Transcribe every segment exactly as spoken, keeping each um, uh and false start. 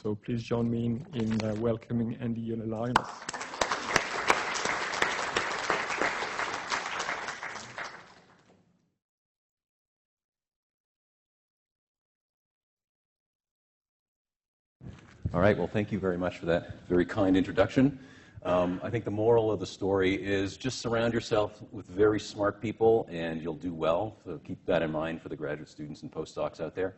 So please join me in, in uh, welcoming Andy Yonelinas. All right, well, thank you very much for that very kind introduction. Um, I think the moral of the story is just surround yourself with very smart people and you'll do well. So keep that in mind for the graduate students and postdocs out there.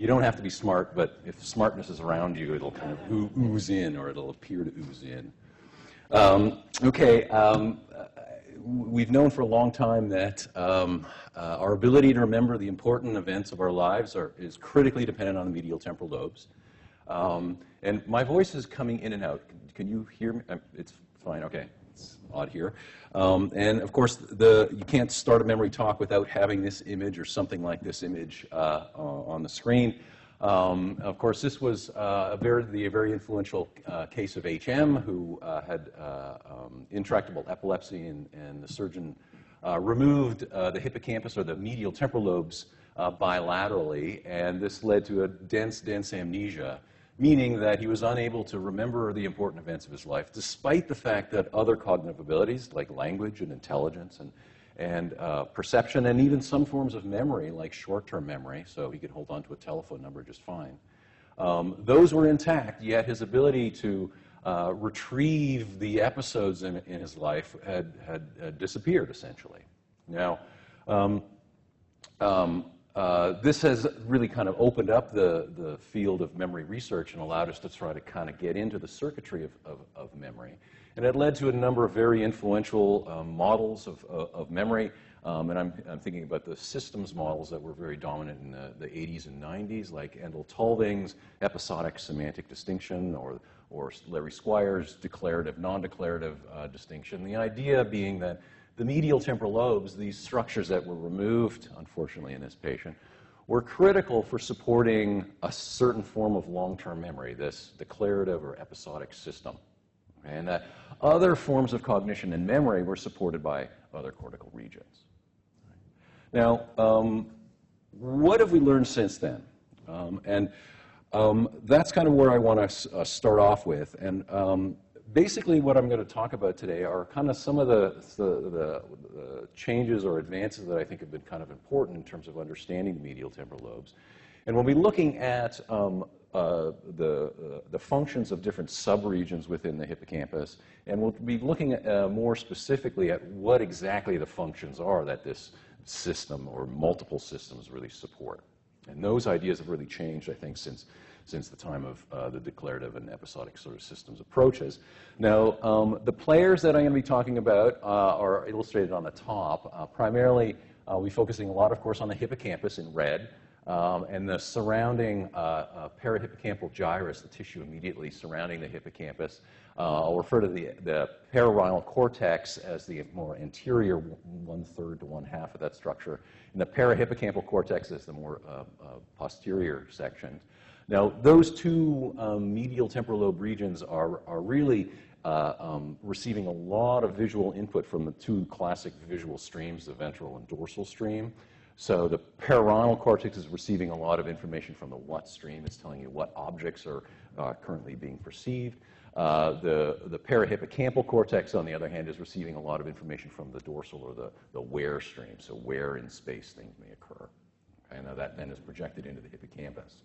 You don't have to be smart, but if smartness is around you, it'll kind of ooze in, or it'll appear to ooze in. Um, okay, um, we've known for a long time that um, uh, our ability to remember the important events of our lives are, is critically dependent on the medial temporal lobes. Um, and my voice is coming in and out. Can you hear me? It's fine, okay. It's odd here. Um, and of course, the you can't start a memory talk without having this image or something like this image uh, on the screen. Um, of course, this was uh, a very, the very influential uh, case of H M, who uh, had uh, um, intractable epilepsy, and, and the surgeon uh, removed uh, the hippocampus, or the medial temporal lobes, uh, bilaterally, and this led to a dense, dense amnesia, meaning that he was unable to remember the important events of his life, despite the fact that other cognitive abilities, like language and intelligence and, and uh, perception, and even some forms of memory, like short-term memory, so he could hold on to a telephone number just fine. Um, those were intact, yet his ability to uh, retrieve the episodes in, in his life had, had uh, disappeared, essentially. Now, um, um, Uh, this has really kind of opened up the, the field of memory research and allowed us to try to kind of get into the circuitry of, of, of memory. And it led to a number of very influential um, models of, of, of memory. Um, and I'm, I'm thinking about the systems models that were very dominant in the, the eighties and nineties, like Endel Tulving's episodic semantic distinction, or, or Larry Squire's declarative, non-declarative uh, distinction. The idea being that the medial temporal lobes, these structures that were removed, unfortunately in this patient, were critical for supporting a certain form of long-term memory, this declarative or episodic system. And that other forms of cognition and memory were supported by other cortical regions. Now, um, what have we learned since then? Um, and um, that's kind of where I want to uh, start off with. And um, Basically, what I'm going to talk about today are kind of some of the, the, the, the changes or advances that I think have been kind of important in terms of understanding the medial temporal lobes. And we'll be looking at um, uh, the, uh, the functions of different subregions within the hippocampus, and we'll be looking at, uh, more specifically at what exactly the functions are that this system or multiple systems really support. And those ideas have really changed, I think, since since the time of uh, the declarative and episodic sort of systems approaches. Now, um, the players that I'm going to be talking about uh, are illustrated on the top. Uh, primarily, uh, we're focusing a lot, of course, on the hippocampus in red, um, and the surrounding uh, uh, parahippocampal gyrus, the tissue immediately surrounding the hippocampus. Uh, I'll refer to the, the pararival cortex as the more anterior one-third to one-half of that structure, and the parahippocampal cortex as the more uh, uh, posterior section. Now, those two um, medial temporal lobe regions are, are really uh, um, receiving a lot of visual input from the two classic visual streams, the ventral and dorsal stream. So the pararival cortex is receiving a lot of information from the what stream. It's telling you what objects are uh, currently being perceived. Uh, the, the parahippocampal cortex, on the other hand, is receiving a lot of information from the dorsal, or the, the where stream, so where in space things may occur. Okay, now that then is projected into the hippocampus.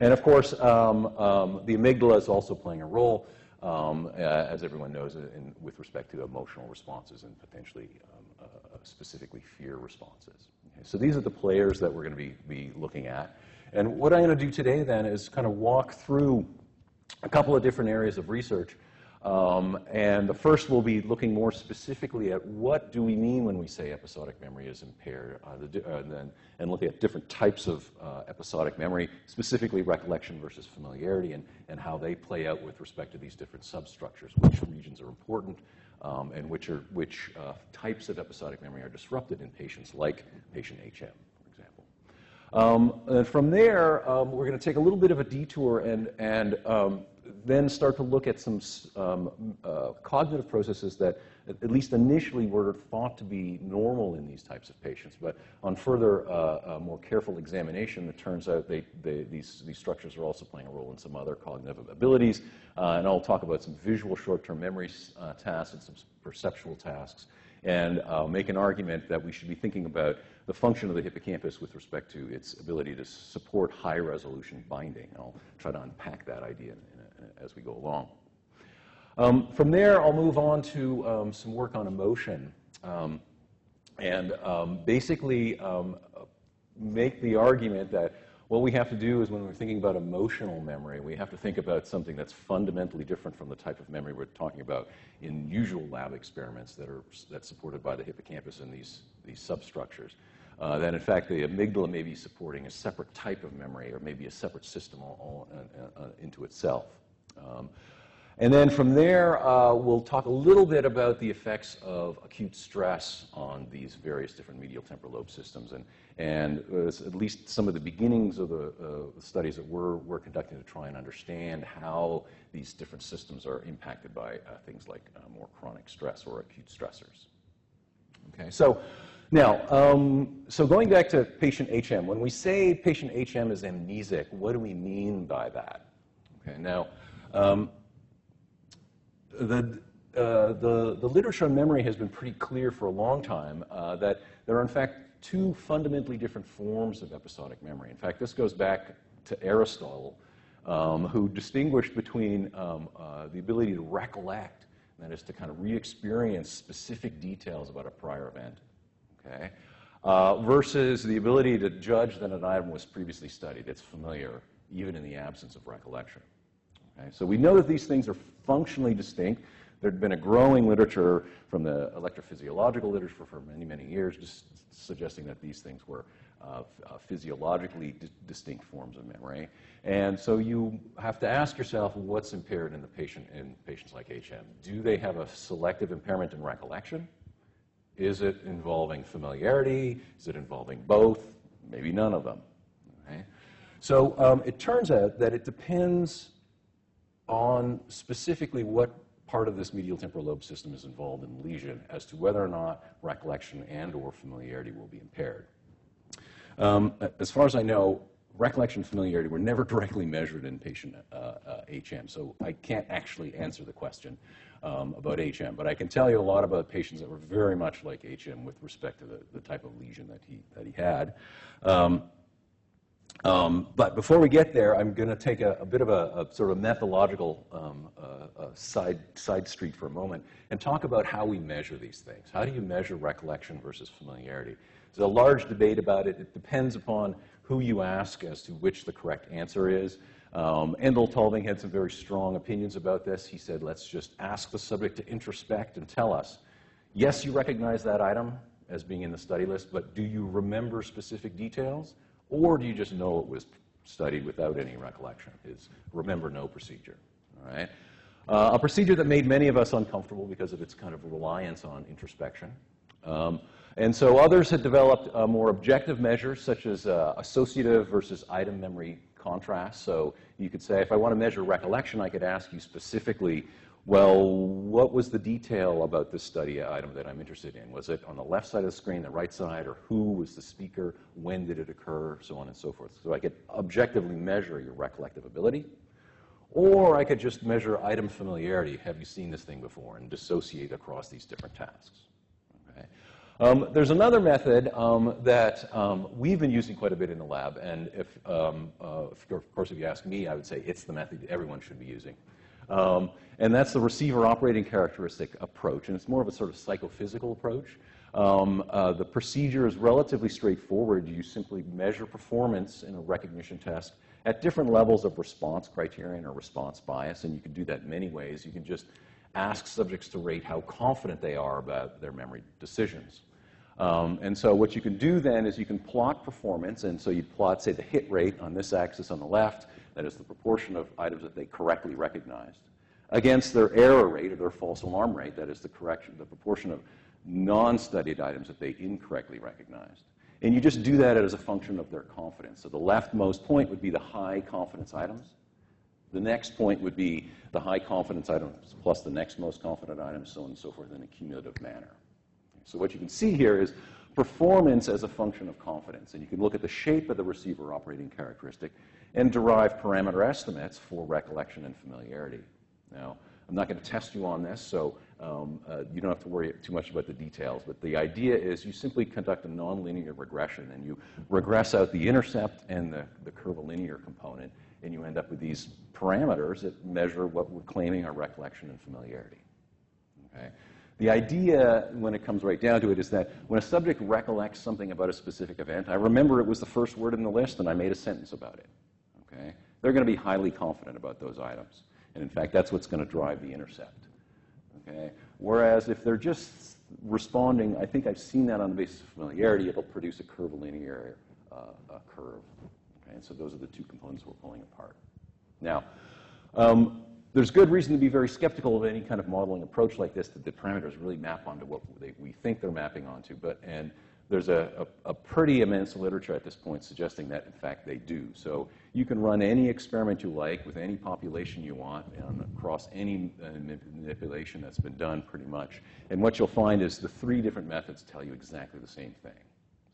And of course, um, um, the amygdala is also playing a role, um, uh, as everyone knows, in, with respect to emotional responses and potentially um, uh, specifically fear responses. Okay, so these are the players that we're going to be, be looking at. And what I'm going to do today then is kind of walk through a couple of different areas of research. Um, and the first will be looking more specifically at what do we mean when we say episodic memory is impaired, uh, the, uh, and, then, and looking at different types of uh, episodic memory, specifically recollection versus familiarity, and, and how they play out with respect to these different substructures, which regions are important, um, and which, are, which uh, types of episodic memory are disrupted in patients like patient H M. Um, and from there, um, we're going to take a little bit of a detour and, and um, then start to look at some um, uh, cognitive processes that at least initially were thought to be normal in these types of patients. But on further, uh, uh, more careful examination, it turns out they, they, these, these structures are also playing a role in some other cognitive abilities. Uh, and I'll talk about some visual short-term memory uh, tasks and some perceptual tasks, and uh, make an argument that we should be thinking about the function of the hippocampus with respect to its ability to support high-resolution binding. And I'll try to unpack that idea in a, in a, as we go along. Um, from there, I'll move on to um, some work on emotion, um, and um, basically um, make the argument that what we have to do is when we're thinking about emotional memory, we have to think about something that's fundamentally different from the type of memory we're talking about in usual lab experiments that are that's supported by the hippocampus and these, these substructures. Uh, that in fact the amygdala may be supporting a separate type of memory or maybe a separate system all, all, uh, uh, into itself. Um, and then from there, uh, we'll talk a little bit about the effects of acute stress on these various different medial temporal lobe systems. And, And uh, at least some of the beginnings of the uh, studies that we're, we're conducting to try and understand how these different systems are impacted by uh, things like uh, more chronic stress or acute stressors. Okay, so now, um, so going back to patient H M, when we say patient H M is amnesic, what do we mean by that? Okay, now, um, the, uh, the, the literature on memory has been pretty clear for a long time uh, that there are in fact two fundamentally different forms of episodic memory. In fact, this goes back to Aristotle, um, who distinguished between um, uh, the ability to recollect, that is to kind of re-experience specific details about a prior event, okay, uh, versus the ability to judge that an item was previously studied. It's familiar, even in the absence of recollection. Okay? So we know that these things are functionally distinct. There'd been a growing literature from the electrophysiological literature for many, many years, just suggesting that these things were uh, uh, physiologically di distinct forms of memory. And so you have to ask yourself, what's impaired in the patient, in patients like H M? Do they have a selective impairment in recollection? Is it involving familiarity? Is it involving both? Maybe none of them. Okay. So um, it turns out that it depends on specifically what part of this medial temporal lobe system is involved in lesion as to whether or not recollection and or familiarity will be impaired. Um, as far as I know, recollection and familiarity were never directly measured in patient uh, uh, H M, so I can't actually answer the question um, about H M, but I can tell you a lot about patients that were very much like H M with respect to the, the type of lesion that he, that he had. Um, Um, but before we get there, I'm going to take a, a bit of a, a sort of methodological um, uh, uh, side, side street for a moment and talk about how we measure these things. How do you measure recollection versus familiarity? There's a large debate about it. It depends upon who you ask as to which the correct answer is. Um, Endel Tulving had some very strong opinions about this. He said, let's just ask the subject to introspect and tell us, yes, you recognize that item as being in the study list, but do you remember specific details? Or do you just know it was studied without any recollection? Is remember no procedure, all right? Uh, a procedure that made many of us uncomfortable because of its kind of reliance on introspection. Um, and so others had developed a more objective measures, such as uh, associative versus item memory contrast. So you could say, if I want to measure recollection, I could ask you specifically, well, what was the detail about this study item that I'm interested in? Was it on the left side of the screen, the right side, or who was the speaker, when did it occur, so on and so forth. So I could objectively measure your recollective ability, or I could just measure item familiarity, have you seen this thing before, and dissociate across these different tasks. Okay. Um, there's another method um, that um, we've been using quite a bit in the lab, and if, um, uh, if, of course, if you ask me, I would say it's the method everyone should be using. Um, and that's the receiver operating characteristic approach, and it's more of a sort of psychophysical approach. Um, uh, the procedure is relatively straightforward. You simply measure performance in a recognition test at different levels of response criterion or response bias, and you can do that in many ways. You can just ask subjects to rate how confident they are about their memory decisions. Um, and so what you can do then is you can plot performance, and so you plot, say, the hit rate on this axis on the left, that is the proportion of items that they correctly recognized, against their error rate or their false alarm rate, that is the correction, the proportion of non-studied items that they incorrectly recognized. And you just do that as a function of their confidence. So the leftmost point would be the high confidence items. The next point would be the high confidence items plus the next most confident item, so on and so forth, in a cumulative manner. So what you can see here is performance as a function of confidence. And you can look at the shape of the receiver operating characteristic and derive parameter estimates for recollection and familiarity. Now, I'm not going to test you on this, so um, uh, you don't have to worry too much about the details. But the idea is you simply conduct a nonlinear regression, and you regress out the intercept and the, the curvilinear component, and you end up with these parameters that measure what we're claiming are recollection and familiarity. Okay? The idea, when it comes right down to it, is that when a subject recollects something about a specific event, I remember it was the first word in the list and I made a sentence about it. Okay? They're going to be highly confident about those items. And in fact, that's what's going to drive the intercept. Okay? Whereas if they're just responding, I think I've seen that on the basis of familiarity, it'll produce a curvilinear uh, a curve. Okay? And so those are the two components we're pulling apart. Now, um, there's good reason to be very skeptical of any kind of modeling approach like this, that the parameters really map onto what they, we think they're mapping onto. But, and there's a, a, a pretty immense literature at this point suggesting that, in fact, they do. So you can run any experiment you like with any population you want and across any uh, manipulation that's been done, pretty much. And what you'll find is the three different methods tell you exactly the same thing.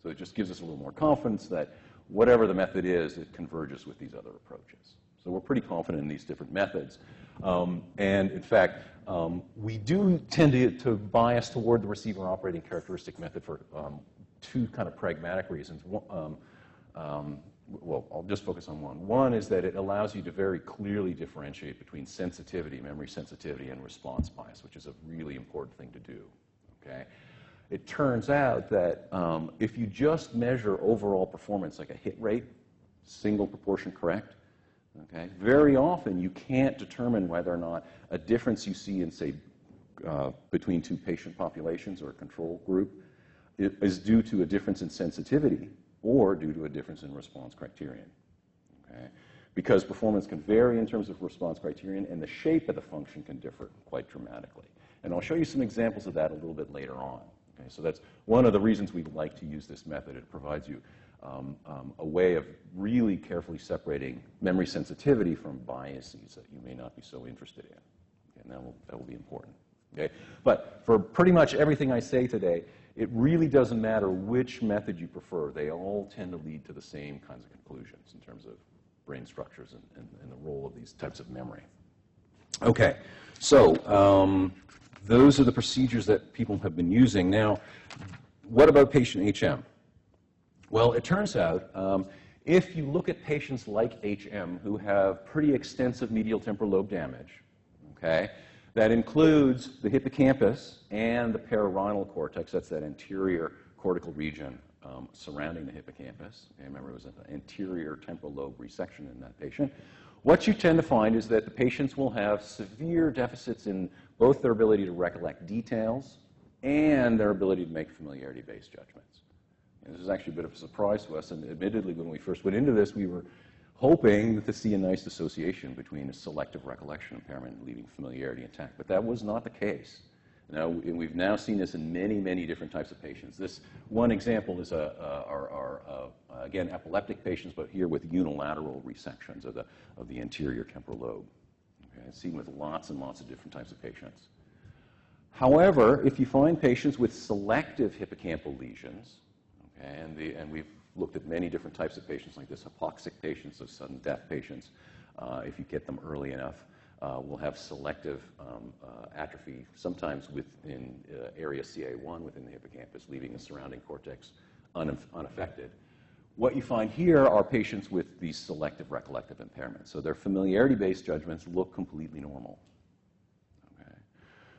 So it just gives us a little more confidence that whatever the method is, it converges with these other approaches. So we're pretty confident in these different methods. Um, and in fact, um, we do tend to, to bias toward the receiver operating characteristic method for um, two kind of pragmatic reasons. One, um, um, well, I'll just focus on one. One is that it allows you to very clearly differentiate between sensitivity, memory sensitivity, and response bias, which is a really important thing to do. Okay? It turns out that um, if you just measure overall performance, like a hit rate, single proportion correct, okay, very often you can't determine whether or not a difference you see in, say, uh, between two patient populations or a control group is due to a difference in sensitivity or due to a difference in response criterion. Okay? Because performance can vary in terms of response criterion, and the shape of the function can differ quite dramatically. And I'll show you some examples of that a little bit later on. Okay, so that's one of the reasons we like to use this method. It provides you um, um, a way of really carefully separating memory sensitivity from biases that you may not be so interested in. Okay, and that will, that will be important. Okay? But for pretty much everything I say today, it really doesn't matter which method you prefer. They all tend to lead to the same kinds of conclusions in terms of brain structures and, and, and the role of these types of memory. Okay, so um, those are the procedures that people have been using. Now, what about patient H M? Well, it turns out um, if you look at patients like H M who have pretty extensive medial temporal lobe damage, okay, that includes the hippocampus and the perirhinal cortex, that's that anterior cortical region um, surrounding the hippocampus. Okay, remember, it was an anterior temporal lobe resection in that patient. What you tend to find is that the patients will have severe deficits in both their ability to recollect details and their ability to make familiarity-based judgments. And this is actually a bit of a surprise to us, and admittedly, when we first went into this, we were hoping to see a nice association between a selective recollection impairment and leaving familiarity intact, but that was not the case. Now, we've now seen this in many, many different types of patients. This one example is, a, a, are, are uh, again, epileptic patients, but here with unilateral resections of the, of the anterior temporal lobe. Okay, it's seen with lots and lots of different types of patients. However, if you find patients with selective hippocampal lesions, okay, and, the, and we've looked at many different types of patients like this, hypoxic patients, of sudden death patients, uh, if you get them early enough, Uh, will have selective um, uh, atrophy, sometimes within uh, area C A one within the hippocampus, leaving the surrounding cortex unaf- unaffected. What you find here are patients with these selective recollective impairments. So their familiarity-based judgments look completely normal. Okay.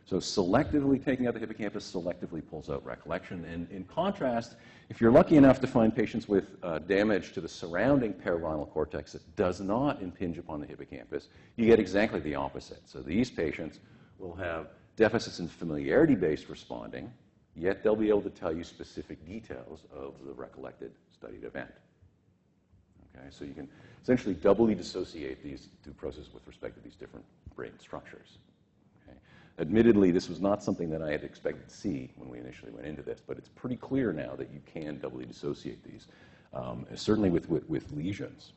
So selectively taking out the hippocampus selectively pulls out recollection. And in contrast, if you're lucky enough to find patients with uh, damage to the surrounding perirhinal cortex that does not impinge upon the hippocampus, you get exactly the opposite. So these patients will have deficits in familiarity-based responding, yet they'll be able to tell you specific details of the recollected studied event. Okay, so you can essentially doubly dissociate these two processes with respect to these different brain structures. Okay. Admittedly, this was not something that I had expected to see when we initially went into this, but it's pretty clear now that you can doubly dissociate these, um, certainly with, with, with lesions.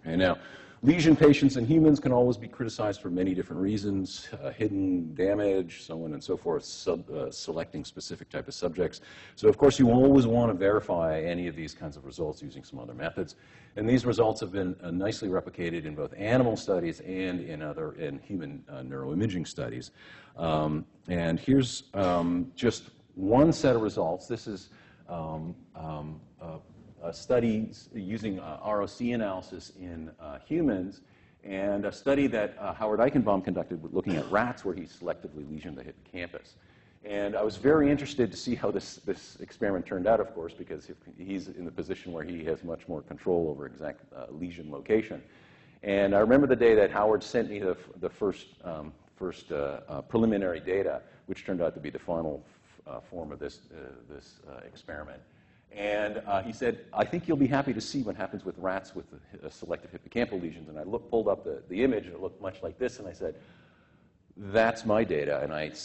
Okay, now, Lesion patients in humans can always be criticized for many different reasons, uh, hidden damage, so on and so forth, sub, uh, selecting specific type of subjects. So of course you always want to verify any of these kinds of results using some other methods. And these results have been uh, nicely replicated in both animal studies and in other in human uh, neuroimaging studies. Um, and here's um, just one set of results. This is um, um, uh, Uh, studies using uh, R O C analysis in uh, humans, and a study that uh, Howard Eichenbaum conducted looking at rats where he selectively lesioned the hippocampus. And I was very interested to see how this, this experiment turned out, of course, because if he's in the position where he has much more control over exact uh, lesion location. And I remember the day that Howard sent me the, the first, um, first uh, uh, preliminary data, which turned out to be the final f uh, form of this, uh, this uh, experiment. And uh, he said, I think you'll be happy to see what happens with rats with uh, selective hippocampal lesions. And I look, pulled up the, the image, and it looked much like this. And I said, that's my data. And I s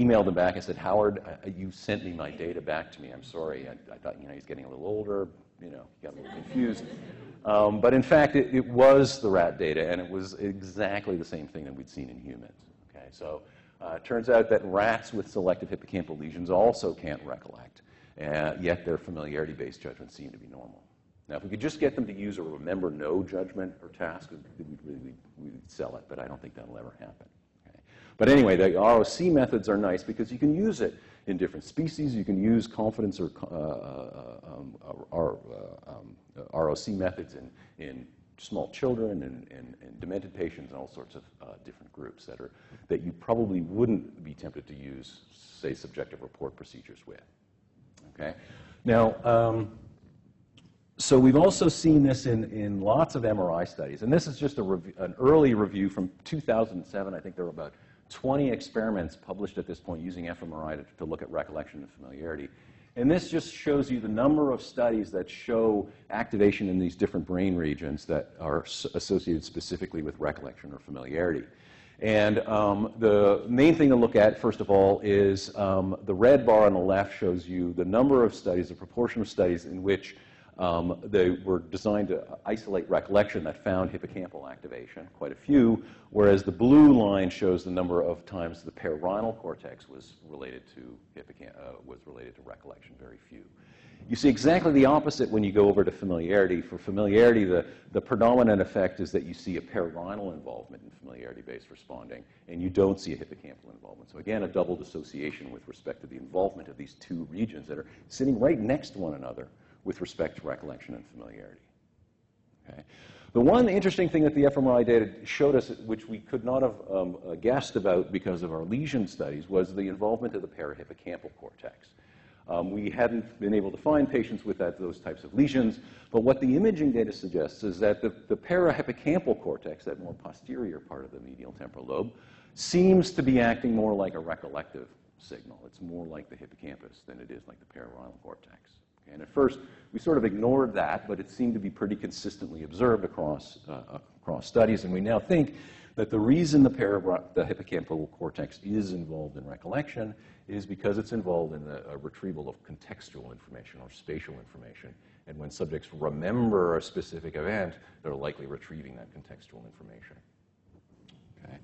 emailed him back. I said, Howard, I, you sent me my data back to me. I'm sorry. I, I thought, you know, he's getting a little older. You know, he got a little confused. Um, but in fact, it, it was the rat data. And it was exactly the same thing that we'd seen in humans. Okay, so uh, it turns out that rats with selective hippocampal lesions also can't recollect. Uh, yet their familiarity-based judgments seem to be normal. Now, if we could just get them to use a remember no judgment or task, we'd really we'd sell it, but I don't think that'll ever happen. Okay? But anyway, the R O C methods are nice because you can use it in different species. You can use confidence or uh, um, or, uh, um, R O C methods in, in small children and, and, and demented patients and all sorts of uh, different groups that, are, that you probably wouldn't be tempted to use, say, subjective report procedures with. Okay. Now, um, so we've also seen this in, in lots of M R I studies, and this is just a rev an early review from two thousand seven. I think there were about twenty experiments published at this point using fMRI to, to look at recollection and familiarity. And this just shows you the number of studies that show activation in these different brain regions that are associated specifically with recollection or familiarity. And um, the main thing to look at, first of all, is um, the red bar on the left shows you the number of studies, the proportion of studies in which um, they were designed to isolate recollection that found hippocampal activation, quite a few, whereas the blue line shows the number of times the perirhinal cortex was related to hippocamp uh, was related to recollection, very few. You see exactly the opposite when you go over to familiarity. For familiarity, the, the predominant effect is that you see a perirhinal involvement in familiarity-based responding, and you don't see a hippocampal involvement. So again, a double dissociation with respect to the involvement of these two regions that are sitting right next to one another with respect to recollection and familiarity. Okay. The one interesting thing that the fMRI data showed us, which we could not have um, guessed about because of our lesion studies, was the involvement of the parahippocampal cortex. Um, we hadn't been able to find patients with that, those types of lesions, but what the imaging data suggests is that the, the parahippocampal cortex, that more posterior part of the medial temporal lobe, seems to be acting more like a recollective signal. It's more like the hippocampus than it is like the perirhinal cortex. Okay, and at first, we sort of ignored that, but it seemed to be pretty consistently observed across, uh, across studies, and we now think that the reason the, the hippocampal cortex is involved in recollection is because it's involved in the uh, retrieval of contextual information or spatial information. And when subjects remember a specific event, they're likely retrieving that contextual information. Okay.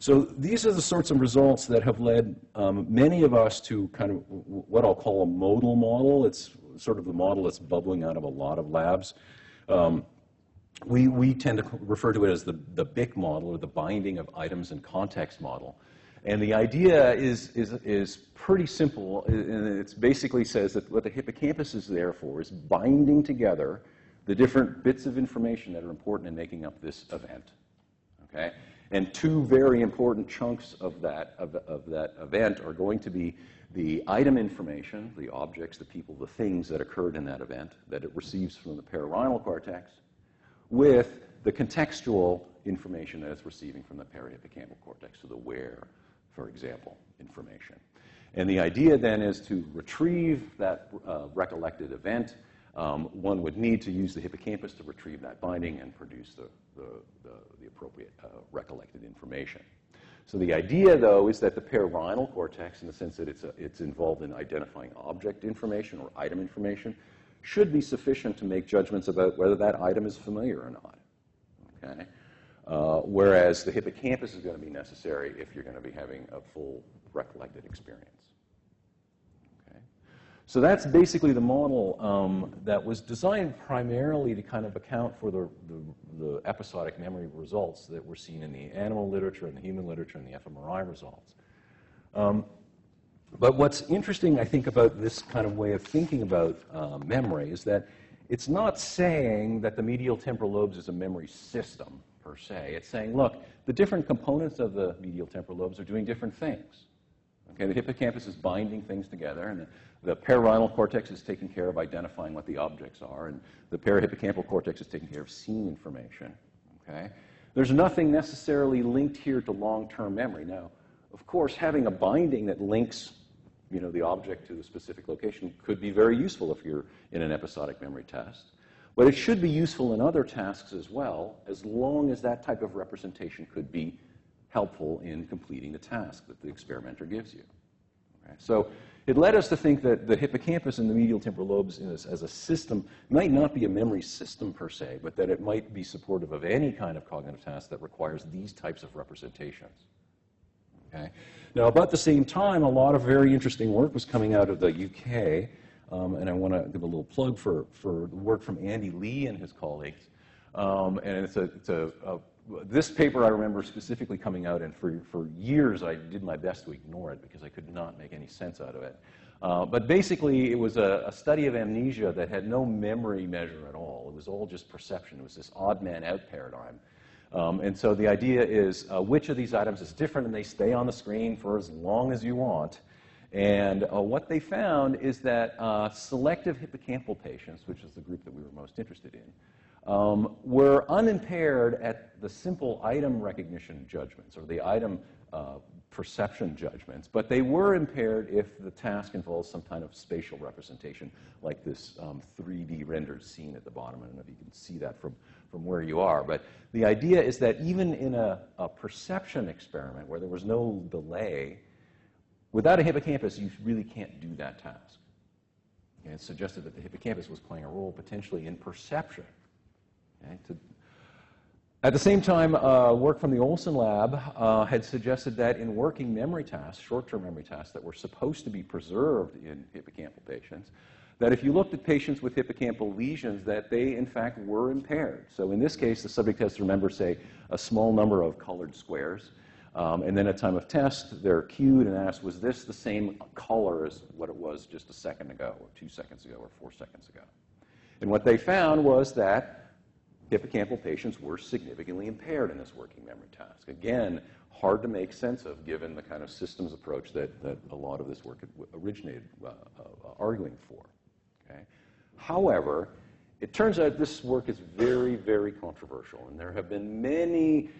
So these are the sorts of results that have led um, many of us to kind of what I'll call a modal model. It's sort of the model that's bubbling out of a lot of labs. Um, We, we tend to refer to it as the, the B I C model, or the binding of items and context model. And the idea is, is, is pretty simple, and it basically says that what the hippocampus is there for is binding together the different bits of information that are important in making up this event. Okay? And two very important chunks of that, of, of that event are going to be the item information, the objects, the people, the things that occurred in that event that it receives from the perirhinal cortex, with the contextual information that it's receiving from the parahippocampal cortex, so the where, for example, information. And the idea then is to retrieve that uh, recollected event. Um, one would need to use the hippocampus to retrieve that binding and produce the, the, the, the appropriate uh, recollected information. So the idea, though, is that the perirhinal cortex, in the sense that it's, a, it's involved in identifying object information or item information, should be sufficient to make judgments about whether that item is familiar or not. Okay? Uh, whereas the hippocampus is going to be necessary if you're going to be having a full recollected experience. Okay? So that's basically the model um, that was designed primarily to kind of account for the, the, the episodic memory results that were seen in the animal literature and the human literature and the fMRI results. Um, but what's interesting, I think, about this kind of way of thinking about uh, memory is that it's not saying that the medial temporal lobes is a memory system, per se. It's saying, look, the different components of the medial temporal lobes are doing different things. Okay, the hippocampus is binding things together, and the, the perirhinal cortex is taking care of identifying what the objects are, and the parahippocampal cortex is taking care of seeing information. Okay, there's nothing necessarily linked here to long-term memory. Now, of course, having a binding that links, you know, the object to the specific location could be very useful if you're in an episodic memory test. But it should be useful in other tasks as well, as long as that type of representation could be helpful in completing the task that the experimenter gives you. Okay? So it led us to think that the hippocampus and the medial temporal lobes in this, as a system, might not be a memory system per se, but that it might be supportive of any kind of cognitive task that requires these types of representations. Okay? Now, about the same time, a lot of very interesting work was coming out of the U K. Um, and I want to give a little plug for, for the work from Andy Lee and his colleagues. Um, and it's a, it's a, a, this paper I remember specifically coming out, and for, for years I did my best to ignore it because I could not make any sense out of it. Uh, but basically it was a, a study of amnesia that had no memory measure at all. It was all just perception. It was this odd man out paradigm. Um, and so the idea is uh, which of these items is different, and they stay on the screen for as long as you want. And uh, what they found is that uh, selective hippocampal patients, which is the group that we were most interested in, um, were unimpaired at the simple item recognition judgments, or the item uh, perception judgments, but they were impaired if the task involves some kind of spatial representation, like this um, three D rendered scene at the bottom. I don't know if you can see that from, from where you are, but the idea is that even in a, a perception experiment where there was no delay, without a hippocampus, you really can't do that task. And it's suggested that the hippocampus was playing a role potentially in perception. Okay, to, at the same time, uh, work from the Olson lab uh, had suggested that in working memory tasks, short-term memory tasks that were supposed to be preserved in hippocampal patients, that if you looked at patients with hippocampal lesions, that they, in fact, were impaired. So in this case, the subject has to remember, say, a small number of colored squares. Um, and then at time of test, they're cued and asked, was this the same color as what it was just a second ago, or two seconds ago, or four seconds ago? And what they found was that hippocampal patients were significantly impaired in this working memory task. Again, hard to make sense of, given the kind of systems approach that, that a lot of this work originated uh, uh, arguing for. Okay? However, it turns out this work is very, very controversial, and there have been many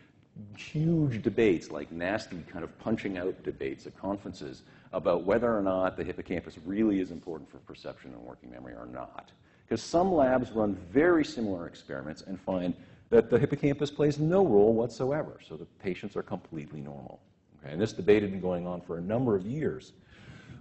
huge debates, like nasty kind of punching out debates at conferences, about whether or not the hippocampus really is important for perception and working memory or not. Because some labs run very similar experiments and find that the hippocampus plays no role whatsoever, so the patients are completely normal. Okay? And this debate had been going on for a number of years.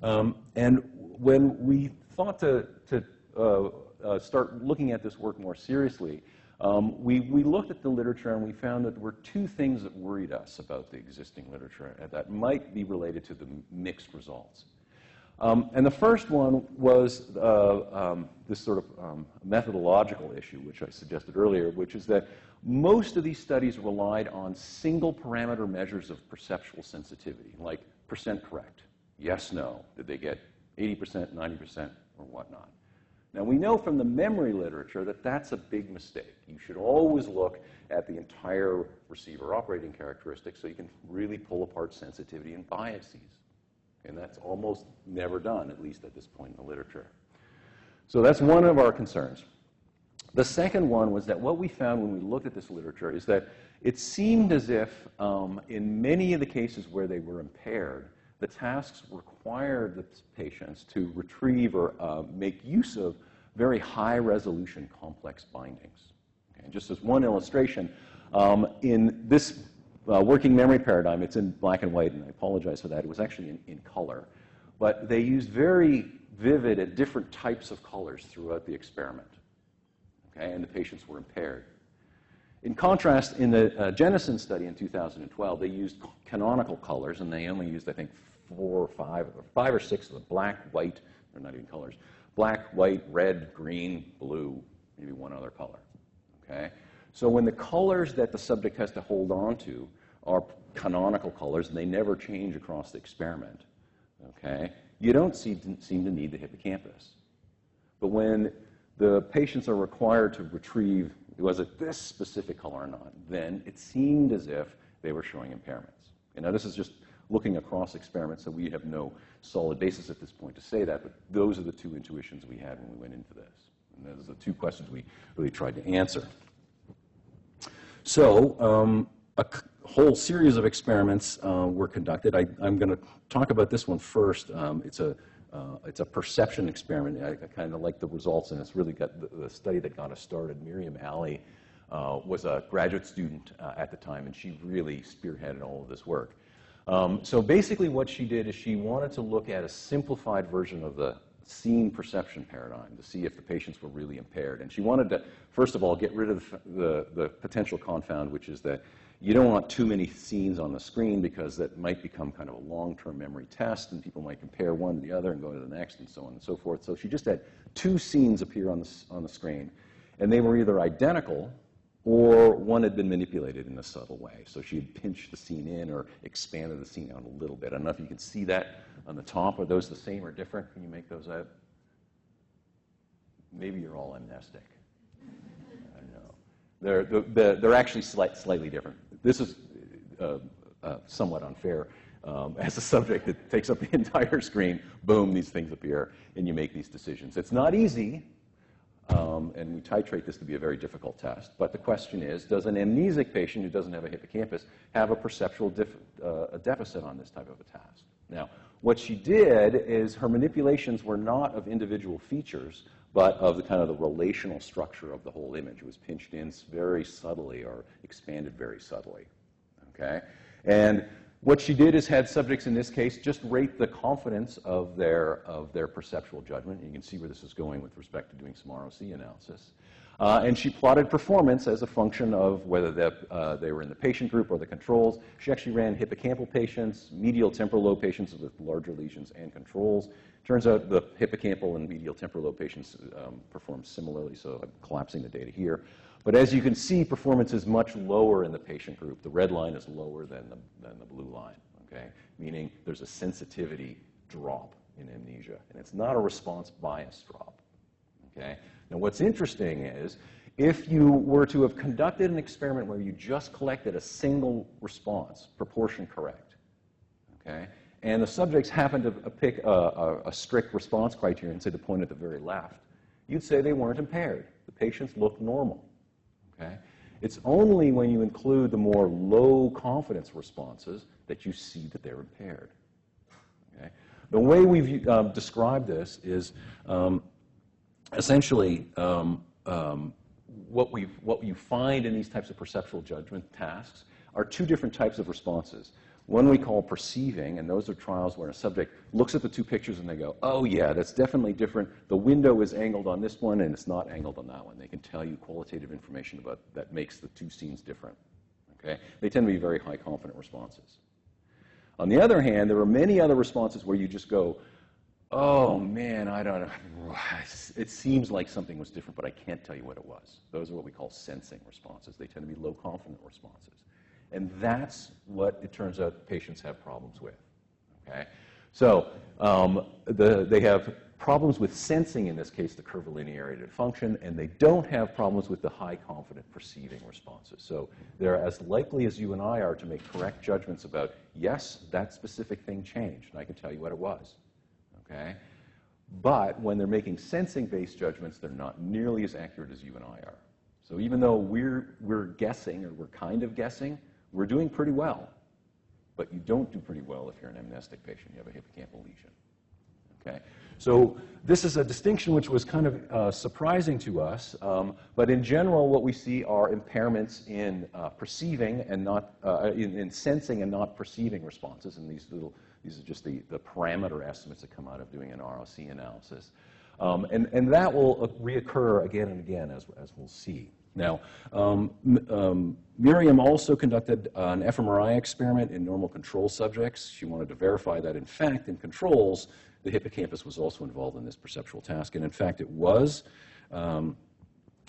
Um, and when we thought to, to uh, uh, start looking at this work more seriously, Um, we, we looked at the literature, and we found that there were two things that worried us about the existing literature that might be related to the mixed results. Um, and the first one was uh, um, this sort of um, methodological issue, which I suggested earlier, which is that most of these studies relied on single parameter measures of perceptual sensitivity, like percent correct, yes, no, did they get eighty percent, ninety percent, or whatnot. Now, we know from the memory literature that that's a big mistake. You should always look at the entire receiver operating characteristics so you can really pull apart sensitivity and biases. And that's almost never done, at least at this point in the literature. So that's one of our concerns. The second one was that what we found when we looked at this literature is that it seemed as if um, in many of the cases where they were impaired, the tasks required the patients to retrieve or uh, make use of very high-resolution complex bindings. Okay, and just as one illustration, um, in this uh, working memory paradigm, it's in black and white, and I apologize for that. It was actually in, in color. But they used very vivid and different types of colors throughout the experiment. Okay, and the patients were impaired. In contrast, in the uh, Jennison study in two thousand twelve, they used canonical colors, and they only used, I think, four or five, or five or six of the black, white, they're not even colors, black, white, red, green, blue, maybe one other color, okay? So when the colors that the subject has to hold on to are canonical colors, and they never change across the experiment, okay, you don't seem to, seem to need the hippocampus. But when the patients are required to retrieve, was it this specific color or not, then it seemed as if they were showing impairments. And now this is just looking across experiments, so we have no solid basis at this point to say that, but those are the two intuitions we had when we went into this. And those are the two questions we really tried to answer. So um, a whole series of experiments uh, were conducted. I, I'm going to talk about this one first. Um, it's a Uh, it's a perception experiment. I, I kind of like the results, and it's really got the, the study that got us started. Miriam Alley uh, was a graduate student uh, at the time, and she really spearheaded all of this work. Um, so basically what she did is she wanted to look at a simplified version of the scene perception paradigm to see if the patients were really impaired. And she wanted to, first of all, get rid of the, the potential confound, which is that you don't want too many scenes on the screen because that might become kind of a long-term memory test, and people might compare one to the other and go to the next and so on and so forth. So she just had two scenes appear on the, on the screen, and they were either identical or one had been manipulated in a subtle way. So she had pinched the scene in or expanded the scene out a little bit. I don't know if you can see that on the top. Are those the same or different? Can you make those out? Maybe you're all amnestic. I don't know. They're, they're, they're actually slight, slightly different. This is uh, uh, somewhat unfair. Um, as a subject that takes up the entire screen, boom, these things appear, and you make these decisions. It's not easy. Um, and we titrate this to be a very difficult test. But the question is, does an amnesic patient who doesn't have a hippocampus have a perceptual def uh, a deficit on this type of a task? Now, what she did is her manipulations were not of individual features, but of the kind of the relational structure of the whole image. It was pinched in very subtly or expanded very subtly, okay? And what she did is had subjects in this case just rate the confidence of their, of their perceptual judgment. And you can see where this is going with respect to doing some R O C analysis. Uh, and she plotted performance as a function of whether the, uh, they were in the patient group or the controls. She actually ran hippocampal patients, medial temporal lobe patients with larger lesions, and controls. Turns out the hippocampal and medial temporal lobe patients um, performed similarly, so I'm collapsing the data here. But as you can see, performance is much lower in the patient group. The red line is lower than the, than the blue line, okay? Meaning there's a sensitivity drop in amnesia, and it's not a response bias drop, okay? Now what's interesting is, if you were to have conducted an experiment where you just collected a single response, proportion correct, okay? And the subjects happened to pick a, a, a strict response criterion, say the point at the very left, you'd say they weren't impaired. The patients looked normal. Okay? It's only when you include the more low confidence responses that you see that they're impaired. Okay? The way we've uh, described this is um, essentially um, um, what, we've, what you find in these types of perceptual judgment tasks are two different types of responses. One we call perceiving, and those are trials where a subject looks at the two pictures and they go, oh yeah, that's definitely different. The window is angled on this one and it's not angled on that one. They can tell you qualitative information about that makes the two scenes different. Okay? They tend to be very high confident responses. On the other hand, there are many other responses where you just go, oh man, I don't know. It seems like something was different, but I can't tell you what it was. Those are what we call sensing responses. They tend to be low confident responses. And that's what it turns out patients have problems with, okay? So um, the, they have problems with sensing, in this case, the curvilinearity function, and they don't have problems with the high confident perceiving responses. So they're as likely as you and I are to make correct judgments about, yes, that specific thing changed, and I can tell you what it was, okay? But when they're making sensing-based judgments, they're not nearly as accurate as you and I are. So even though we're, we're guessing, or we're kind of guessing, we're doing pretty well, but you don't do pretty well if you're an amnestic patient. You have a hippocampal lesion, okay? So this is a distinction which was kind of uh, surprising to us, um, but in general what we see are impairments in uh, perceiving and not, uh, in, in sensing and not perceiving responses, and these little, these are just the, the parameter estimates that come out of doing an R O C analysis. Um, and, and that will reoccur again and again, as, as we'll see. Now, um, um, Miriam also conducted an fMRI experiment in normal control subjects. She wanted to verify that, in fact, in controls, the hippocampus was also involved in this perceptual task. And in fact, it was. Um,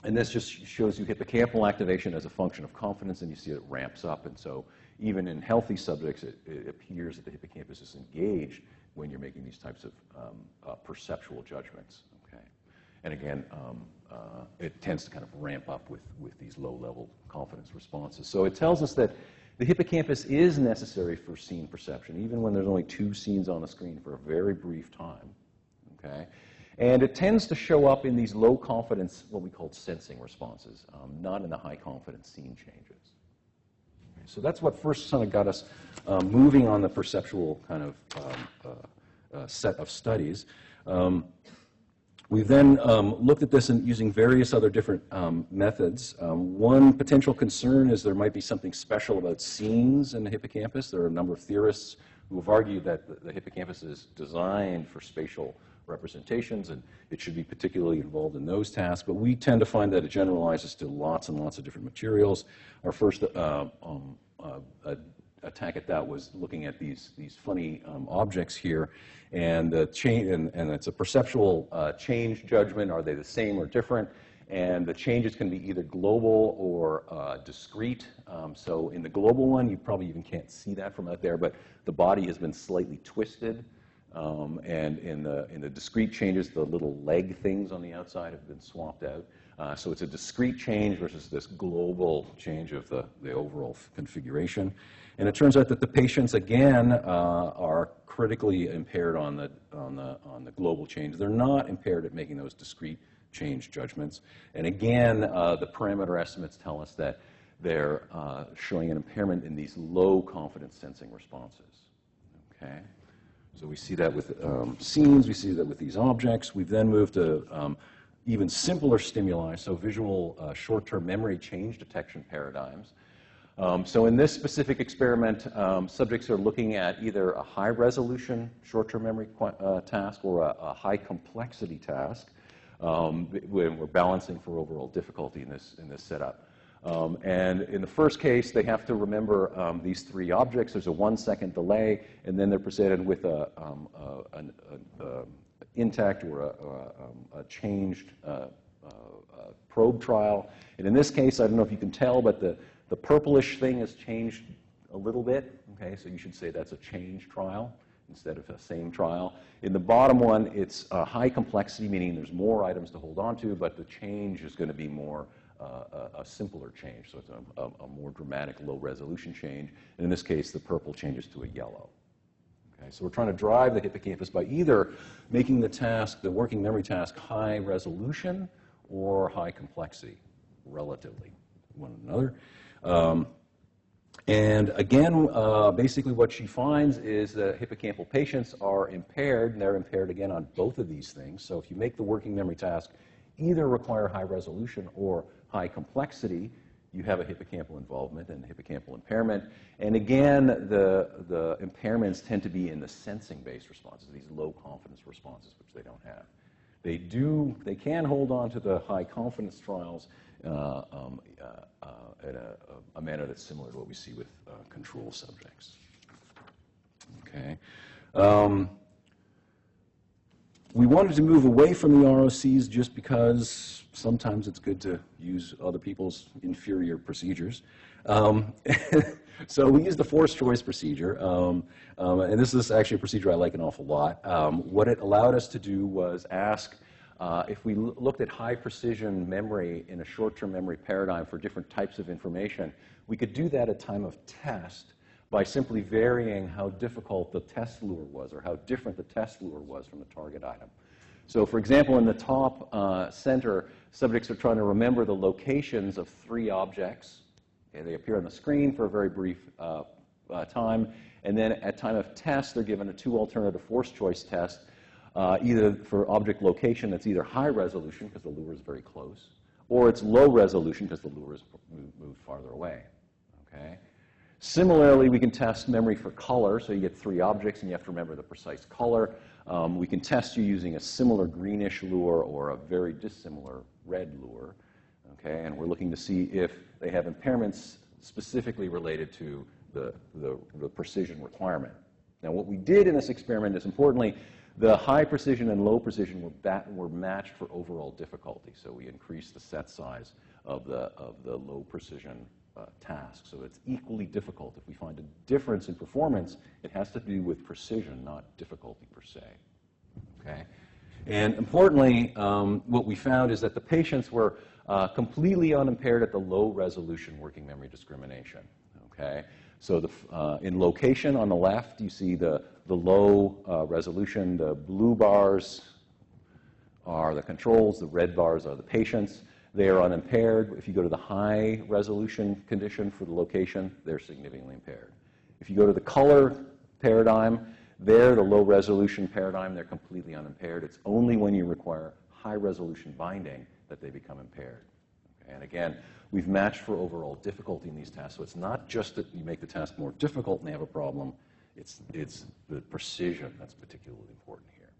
and this just shows you hippocampal activation as a function of confidence, and you see it ramps up. And so even in healthy subjects, it, it appears that the hippocampus is engaged when you're making these types of um, uh, perceptual judgments. Okay. And again, um, uh, it tends to kind of ramp up with, with these low-level confidence responses. So it tells us that the hippocampus is necessary for scene perception, even when there's only two scenes on a screen for a very brief time. Okay. And it tends to show up in these low-confidence, what we call sensing responses, um, not in the high-confidence scene changes. So that's what first kind of got us uh, moving on the perceptual kind of um, uh, uh, set of studies. Um, we then um, looked at this in using various other different um, methods. Um, one potential concern is there might be something special about scenes in the hippocampus. There are a number of theorists who have argued that the, the hippocampus is designed for spatial representations, and it should be particularly involved in those tasks. But we tend to find that it generalizes to lots and lots of different materials. Our first uh, um, uh, uh, attack at that was looking at these these funny um, objects here, and the change, and, and it's a perceptual uh, change judgment. Are they the same or different? And the changes can be either global or uh, discrete. Um, so in the global one, you probably even can't see that from out there, but the body has been slightly twisted. Um, and in the, in the discrete changes, the little leg things on the outside have been swapped out. Uh, so it's a discrete change versus this global change of the, the overall configuration. And it turns out that the patients, again, uh, are critically impaired on the, on, the, on the global change. They're not impaired at making those discrete change judgments. And again, uh, the parameter estimates tell us that they're uh, showing an impairment in these low-confidence sensing responses. Okay. So we see that with um, scenes, we see that with these objects. We've then moved to um, even simpler stimuli, so visual uh, short-term memory change detection paradigms. Um, so in this specific experiment, um, subjects are looking at either a high-resolution short-term memory uh, task or a, a high-complexity task um, when we're balancing for overall difficulty in this, in this setup. Um, and in the first case, they have to remember um, these three objects. There's a one-second delay, and then they're presented with a, um, a, an a, a intact or a, a, a changed uh, uh, probe trial. And in this case, I don't know if you can tell, but the, the purplish thing has changed a little bit. Okay, so you should say that's a change trial instead of a same trial. In the bottom one, it's a high complexity, meaning there's more items to hold on to, but the change is going to be more Uh, a, a simpler change, so it's a, a, a more dramatic low-resolution change. And in this case, the purple changes to a yellow. Okay, so we're trying to drive the hippocampus by either making the task, the working memory task, high resolution or high complexity, relatively one another. Um, and again, uh, basically what she finds is that hippocampal patients are impaired, and they're impaired again on both of these things. So if you make the working memory task either require high resolution or high complexity, you have a hippocampal involvement and hippocampal impairment. And again, the, the impairments tend to be in the sensing-based responses, these low-confidence responses, which they don't have. They do, they can hold on to the high-confidence trials uh, um, uh, uh, in a, a manner that's similar to what we see with uh, control subjects. Okay. Um, We wanted to move away from the R O Cs just because sometimes it's good to use other people's inferior procedures. Um, so we used the forced choice procedure. Um, um, and this is actually a procedure I like an awful lot. Um, what it allowed us to do was ask uh, if we l- looked at high precision memory in a short-term memory paradigm for different types of information, we could do that at time of test by simply varying how difficult the test lure was, or how different the test lure was from the target item. So for example, in the top uh, center, subjects are trying to remember the locations of three objects. Okay, they appear on the screen for a very brief uh, uh, time, and then at time of test, they're given a two alternative force choice test, uh, either for object location that's either high resolution, because the lure is very close, or it's low resolution, because the lure is moved farther away. Okay. Similarly, we can test memory for color. So you get three objects and you have to remember the precise color. Um, we can test you using a similar greenish lure or a very dissimilar red lure. Okay, and we're looking to see if they have impairments specifically related to the, the, the precision requirement. Now, what we did in this experiment is, importantly, the high precision and low precision were, bat were matched for overall difficulty. So we increased the set size of the, of the low precision uh, task. So it's equally difficult. If we find a difference in performance, it has to do with precision, not difficulty per se. Okay? And importantly, um, what we found is that the patients were uh, completely unimpaired at the low resolution working memory discrimination. Okay? So the, uh, in location on the left, you see the, the low uh, resolution. The blue bars are the controls. The red bars are the patients. They are unimpaired. If you go to the high resolution condition for the location, they're significantly impaired. If you go to the color paradigm, there, the low resolution paradigm, they're completely unimpaired. It's only when you require high resolution binding that they become impaired. Okay? And again, we've matched for overall difficulty in these tasks. So it's not just that you make the task more difficult and they have a problem. It's, it's the precision that's particularly important here.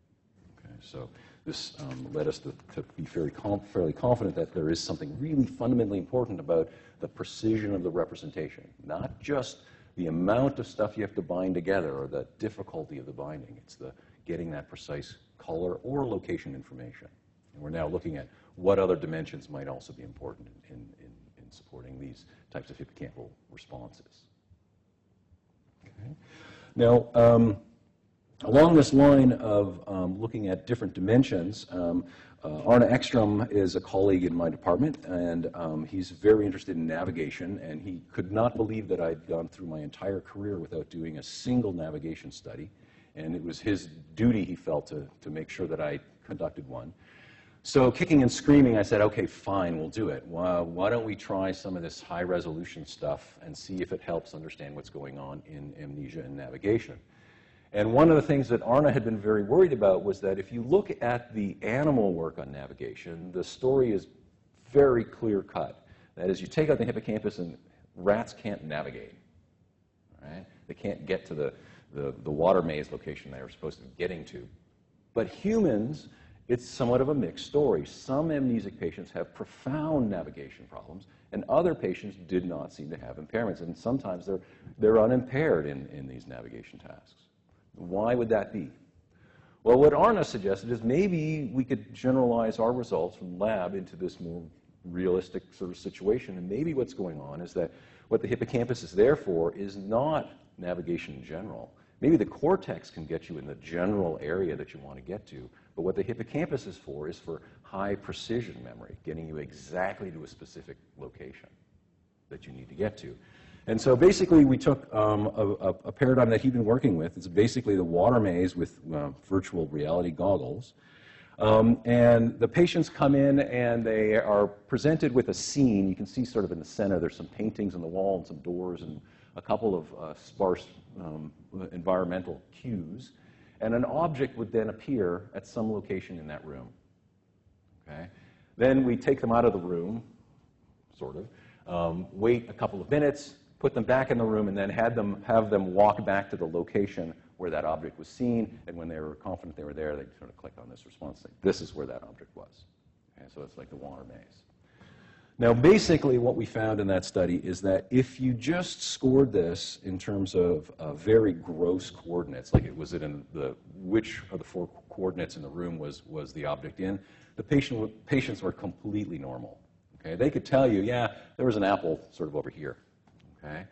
Okay? So this um, led us to, to be fairly, com fairly confident that there is something really fundamentally important about the precision of the representation, not just the amount of stuff you have to bind together or the difficulty of the binding. It's the getting that precise color or location information. And we're now looking at what other dimensions might also be important in, in, in supporting these types of hippocampal responses. Okay. Now, um, along this line of um, looking at different dimensions, um, uh, Arne Ekstrom is a colleague in my department, and um, he's very interested in navigation, and he could not believe that I'd gone through my entire career without doing a single navigation study, and it was his duty, he felt, to, to make sure that I conducted one. So kicking and screaming, I said, okay, fine, we'll do it. Well, why don't we try some of this high-resolution stuff and see if it helps understand what's going on in amnesia and navigation. And one of the things that Arne had been very worried about was that if you look at the animal work on navigation, the story is very clear-cut. That is, you take out the hippocampus and rats can't navigate. Right? They can't get to the, the, the water maze location they were supposed to be getting to. But humans, it's somewhat of a mixed story. Some amnesic patients have profound navigation problems, and other patients did not seem to have impairments. And sometimes they're, they're unimpaired in, in these navigation tasks. Why would that be? Well, what Arne suggested is maybe we could generalize our results from lab into this more realistic sort of situation. And maybe what's going on is that what the hippocampus is there for is not navigation in general. Maybe the cortex can get you in the general area that you want to get to, but what the hippocampus is for is for high precision memory, getting you exactly to a specific location that you need to get to. And so basically we took um, a, a paradigm that he'd been working with. It's basically the water maze with uh, virtual reality goggles. Um, and the patients come in and they are presented with a scene. You can see sort of in the center there's some paintings on the wall and some doors and a couple of uh, sparse um, environmental cues, and an object would then appear at some location in that room. Okay? Then we take them out of the room, sort of, um, wait a couple of minutes, put them back in the room, and then had them, have them walk back to the location where that object was seen, and when they were confident they were there, they'd sort of click on this response thing. This is where that object was. Okay? So it's like the water maze. Now, basically, what we found in that study is that if you just scored this in terms of uh, very gross coordinates, like it was it in the which of the four coordinates in the room was was the object in, the patient patients were completely normal. Okay, they could tell you, yeah, there was an apple sort of over here. Okay,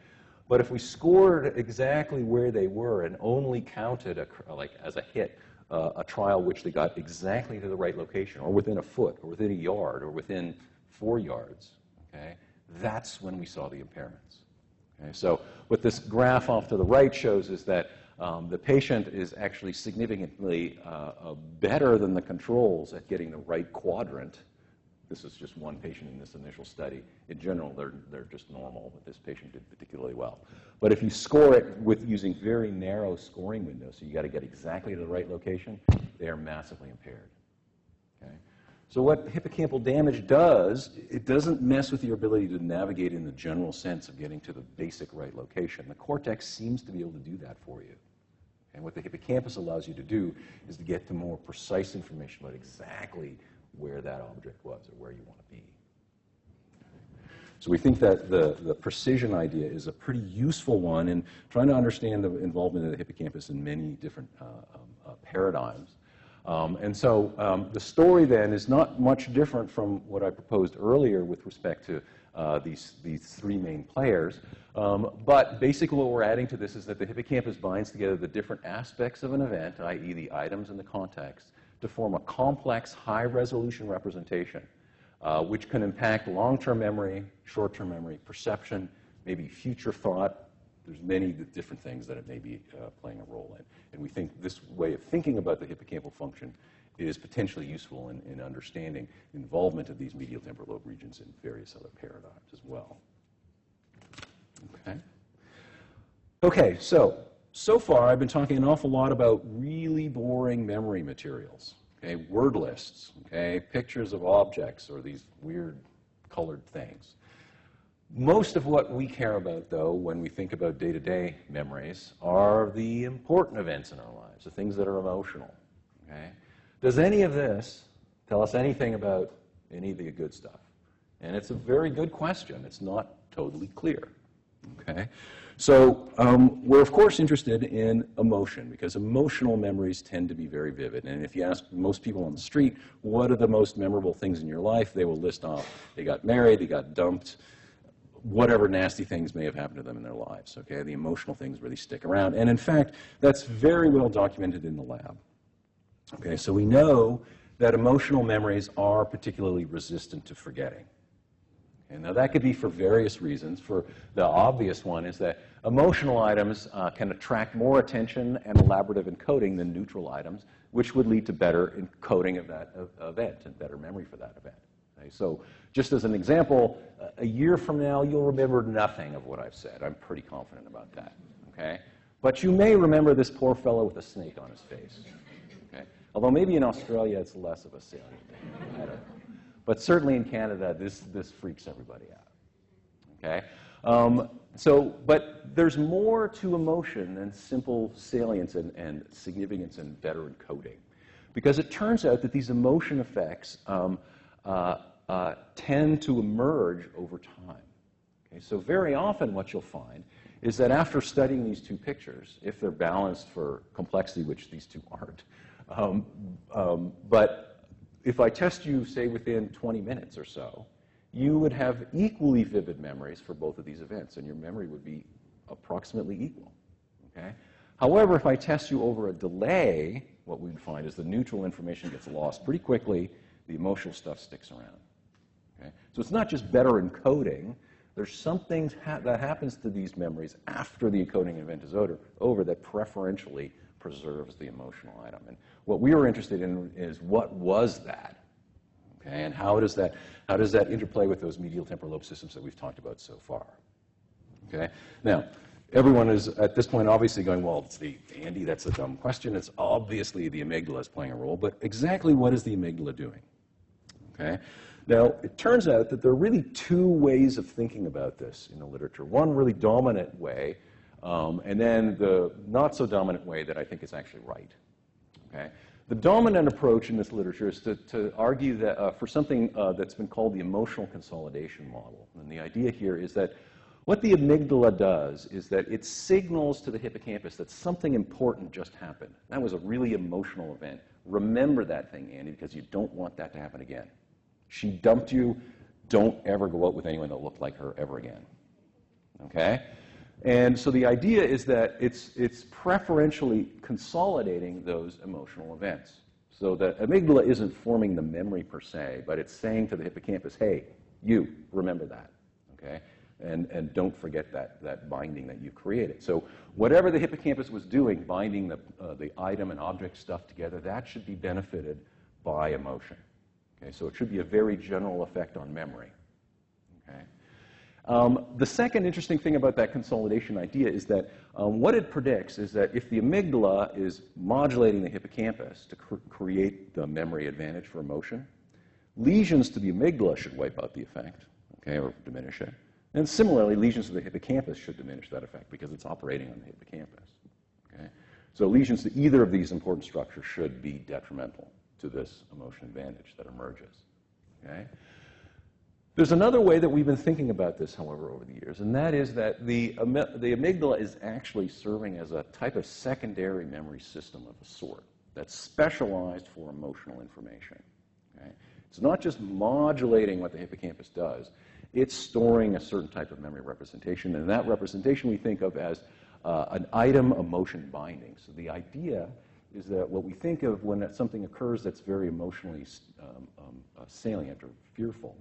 but if we scored exactly where they were and only counted a, like as a hit uh, a trial which they got exactly to the right location, or within a foot, or within a yard, or within four yards, okay, that's when we saw the impairments. Okay, so what this graph off to the right shows is that um, the patient is actually significantly uh, uh, better than the controls at getting the right quadrant. This is just one patient in this initial study. In general, they're, they're just normal, but this patient did particularly well. But if you score it with using very narrow scoring windows, so you got to get exactly to the right location, they are massively impaired. Okay? So what hippocampal damage does, it doesn't mess with your ability to navigate in the general sense of getting to the basic right location. The cortex seems to be able to do that for you. And what the hippocampus allows you to do is to get to more precise information about exactly where that object was or where you want to be. So we think that the, the precision idea is a pretty useful one in trying to understand the involvement of the hippocampus in many different uh, um, uh, paradigms. Um, and so um, the story then is not much different from what I proposed earlier with respect to uh, these, these three main players. Um, but basically what we're adding to this is that the hippocampus binds together the different aspects of an event, that is the items and the context, to form a complex high-resolution representation. Uh, which can impact long-term memory, short-term memory, perception, maybe future thought. There's many different things that it may be uh, playing a role in. And we think this way of thinking about the hippocampal function is potentially useful in, in understanding the involvement of these medial temporal lobe regions in various other paradigms as well. Okay. Okay, so, so far I've been talking an awful lot about really boring memory materials. Okay, word lists, okay, pictures of objects or these weird colored things. Most of what we care about, though, when we think about day-to-day memories are the important events in our lives, the things that are emotional, okay? Does any of this tell us anything about any of the good stuff? And it's a very good question. It's not totally clear. Okay, so um, we're of course interested in emotion because emotional memories tend to be very vivid. And if you ask most people on the street, what are the most memorable things in your life, they will list off. They got married, they got dumped, whatever nasty things may have happened to them in their lives. Okay, the emotional things really stick around. And in fact, that's very well documented in the lab. Okay, so we know that emotional memories are particularly resistant to forgetting. And now that could be for various reasons. For the obvious one is that emotional items uh, can attract more attention and elaborative encoding than neutral items, which would lead to better encoding of that event and better memory for that event. Okay? So just as an example, a year from now, you'll remember nothing of what I've said. I'm pretty confident about that. Okay? But you may remember this poor fellow with a snake on his face. Okay? Although maybe in Australia, it's less of a salient thing. I don't know. But certainly in Canada, this, this freaks everybody out, okay? Um, so, but there's more to emotion than simple salience and, and significance and better encoding. Because it turns out that these emotion effects um, uh, uh, tend to emerge over time, okay? So very often what you'll find is that after studying these two pictures, if they're balanced for complexity, which these two aren't, um, um, but if I test you, say, within twenty minutes or so, you would have equally vivid memories for both of these events, and your memory would be approximately equal, okay? However, if I test you over a delay, what we'd find is the neutral information gets lost pretty quickly, the emotional stuff sticks around, okay? So it's not just better encoding. There's something ha- that happens to these memories after the encoding event is over that preferentially preserves the emotional item. And what we were interested in is what was that, okay, and how does that, how does that interplay with those medial temporal lobe systems that we've talked about so far, okay? Now, everyone is at this point obviously going, well, it's the, Andy, that's a dumb question. It's obviously the amygdala is playing a role, but exactly what is the amygdala doing, okay? Now, it turns out that there are really two ways of thinking about this in the literature. One really dominant way Um, and then the not-so-dominant way that I think is actually right, okay? The dominant approach in this literature is to, to argue that uh, for something uh, that's been called the emotional consolidation model. And the idea here is that what the amygdala does is that it signals to the hippocampus that something important just happened. That was a really emotional event. Remember that thing, Andy, because you don't want that to happen again. She dumped you. Don't ever go out with anyone that looked like her ever again, okay? And so the idea is that it's, it's preferentially consolidating those emotional events. So the amygdala isn't forming the memory per se, but it's saying to the hippocampus, hey, you, remember that, okay? And, and don't forget that, that binding that you've created. So whatever the hippocampus was doing, binding the, uh, the item and object stuff together, that should be benefited by emotion, okay? So it should be a very general effect on memory, okay? Um, the second interesting thing about that consolidation idea is that um, what it predicts is that if the amygdala is modulating the hippocampus to cr- create the memory advantage for emotion, Lesions to the amygdala should wipe out the effect, okay, or diminish it. And similarly, lesions to the hippocampus should diminish that effect because it's operating on the hippocampus, okay? So lesions to either of these important structures should be detrimental to this emotion advantage that emerges, okay? There's another way that we've been thinking about this, however, over the years, and that is that the, the amygdala is actually serving as a type of secondary memory system of a sort that's specialized for emotional information, okay? It's not just modulating what the hippocampus does, it's storing a certain type of memory representation, and that representation we think of as uh, an item emotion binding. So the idea is that what we think of when that something occurs that's very emotionally um, um, uh, salient or fearful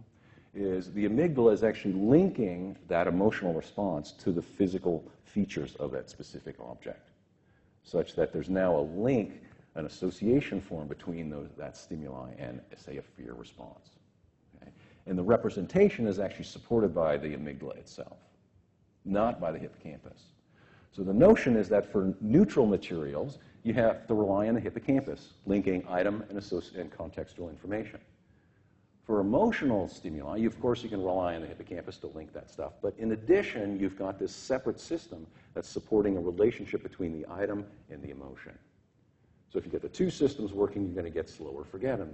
is the amygdala is actually linking that emotional response to the physical features of that specific object, such that there's now a link, an association formed between those, that stimuli and, say, a fear response. Okay? And the representation is actually supported by the amygdala itself, not by the hippocampus. So the notion is that for neutral materials, you have to rely on the hippocampus, linking item and, and contextual information. For emotional stimuli, you, of course, you can rely on the hippocampus to link that stuff. But in addition, you've got this separate system that's supporting a relationship between the item and the emotion. So if you get the two systems working, you're going to get slower forgetting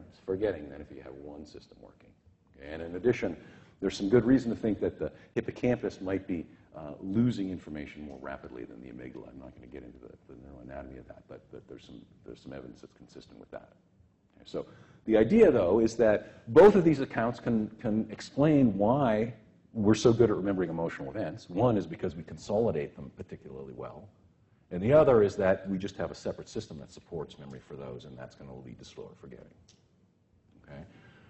than if you have one system working. Okay? And in addition, there's some good reason to think that the hippocampus might be uh, losing information more rapidly than the amygdala. I'm not going to get into the, the neuroanatomy of that, but, but there's some, there's some evidence that's consistent with that. Okay? So the idea, though, is that both of these accounts can, can explain why we're so good at remembering emotional events. One is because we consolidate them particularly well, and the other is that we just have a separate system that supports memory for those, and that's going to lead to slower forgetting. Okay?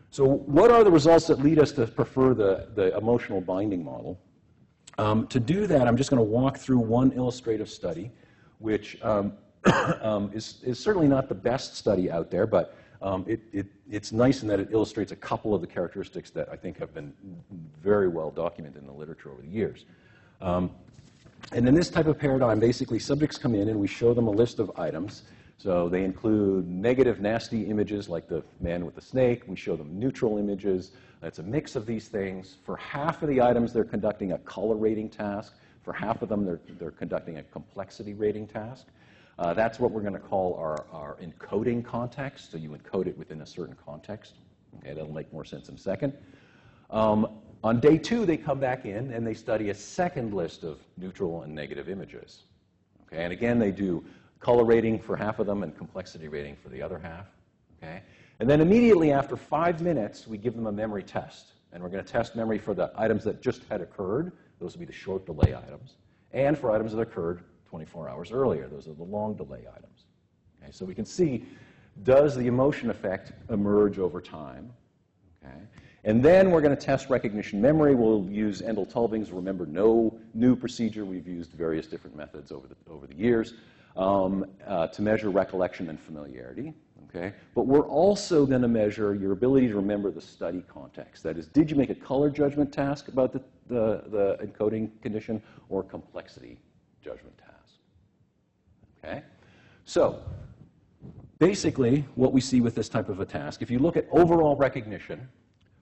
So what are the results that lead us to prefer the, the emotional binding model? Um, to do that, I'm just going to walk through one illustrative study, which um, um, is, is certainly not the best study out there, but Um, it, it, it's nice in that it illustrates a couple of the characteristics that I think have been very well documented in the literature over the years. Um, and in this type of paradigm, basically subjects come in and we show them a list of items. So they include negative, nasty images like the man with the snake. We show them neutral images. That's a mix of these things. For half of the items, they're conducting a color rating task. For half of them, they're, they're conducting a complexity rating task. Uh, that's what we're going to call our, our encoding context, so you encode it within a certain context. Okay, that'll make more sense in a second. Um, on day two, they come back in and they study a second list of neutral and negative images. Okay, and again, they do color rating for half of them and complexity rating for the other half. Okay, and then immediately after five minutes, we give them a memory test. And we're going to test memory for the items that just had occurred. Those will be the short delay items. And for items that occurred twenty-four hours earlier. Those are the long delay items. Okay, so we can see, does the emotion effect emerge over time? Okay, and then we're going to test recognition memory. We'll use Endel Tulving's remember no new procedure. We've used various different methods over the, over the years um, uh, to measure recollection and familiarity. Okay, but we're also going to measure your ability to remember the study context. That is, did you make a color judgment task about the, the, the encoding condition or complexity judgment task? Okay? So basically what we see with this type of a task, if you look at overall recognition,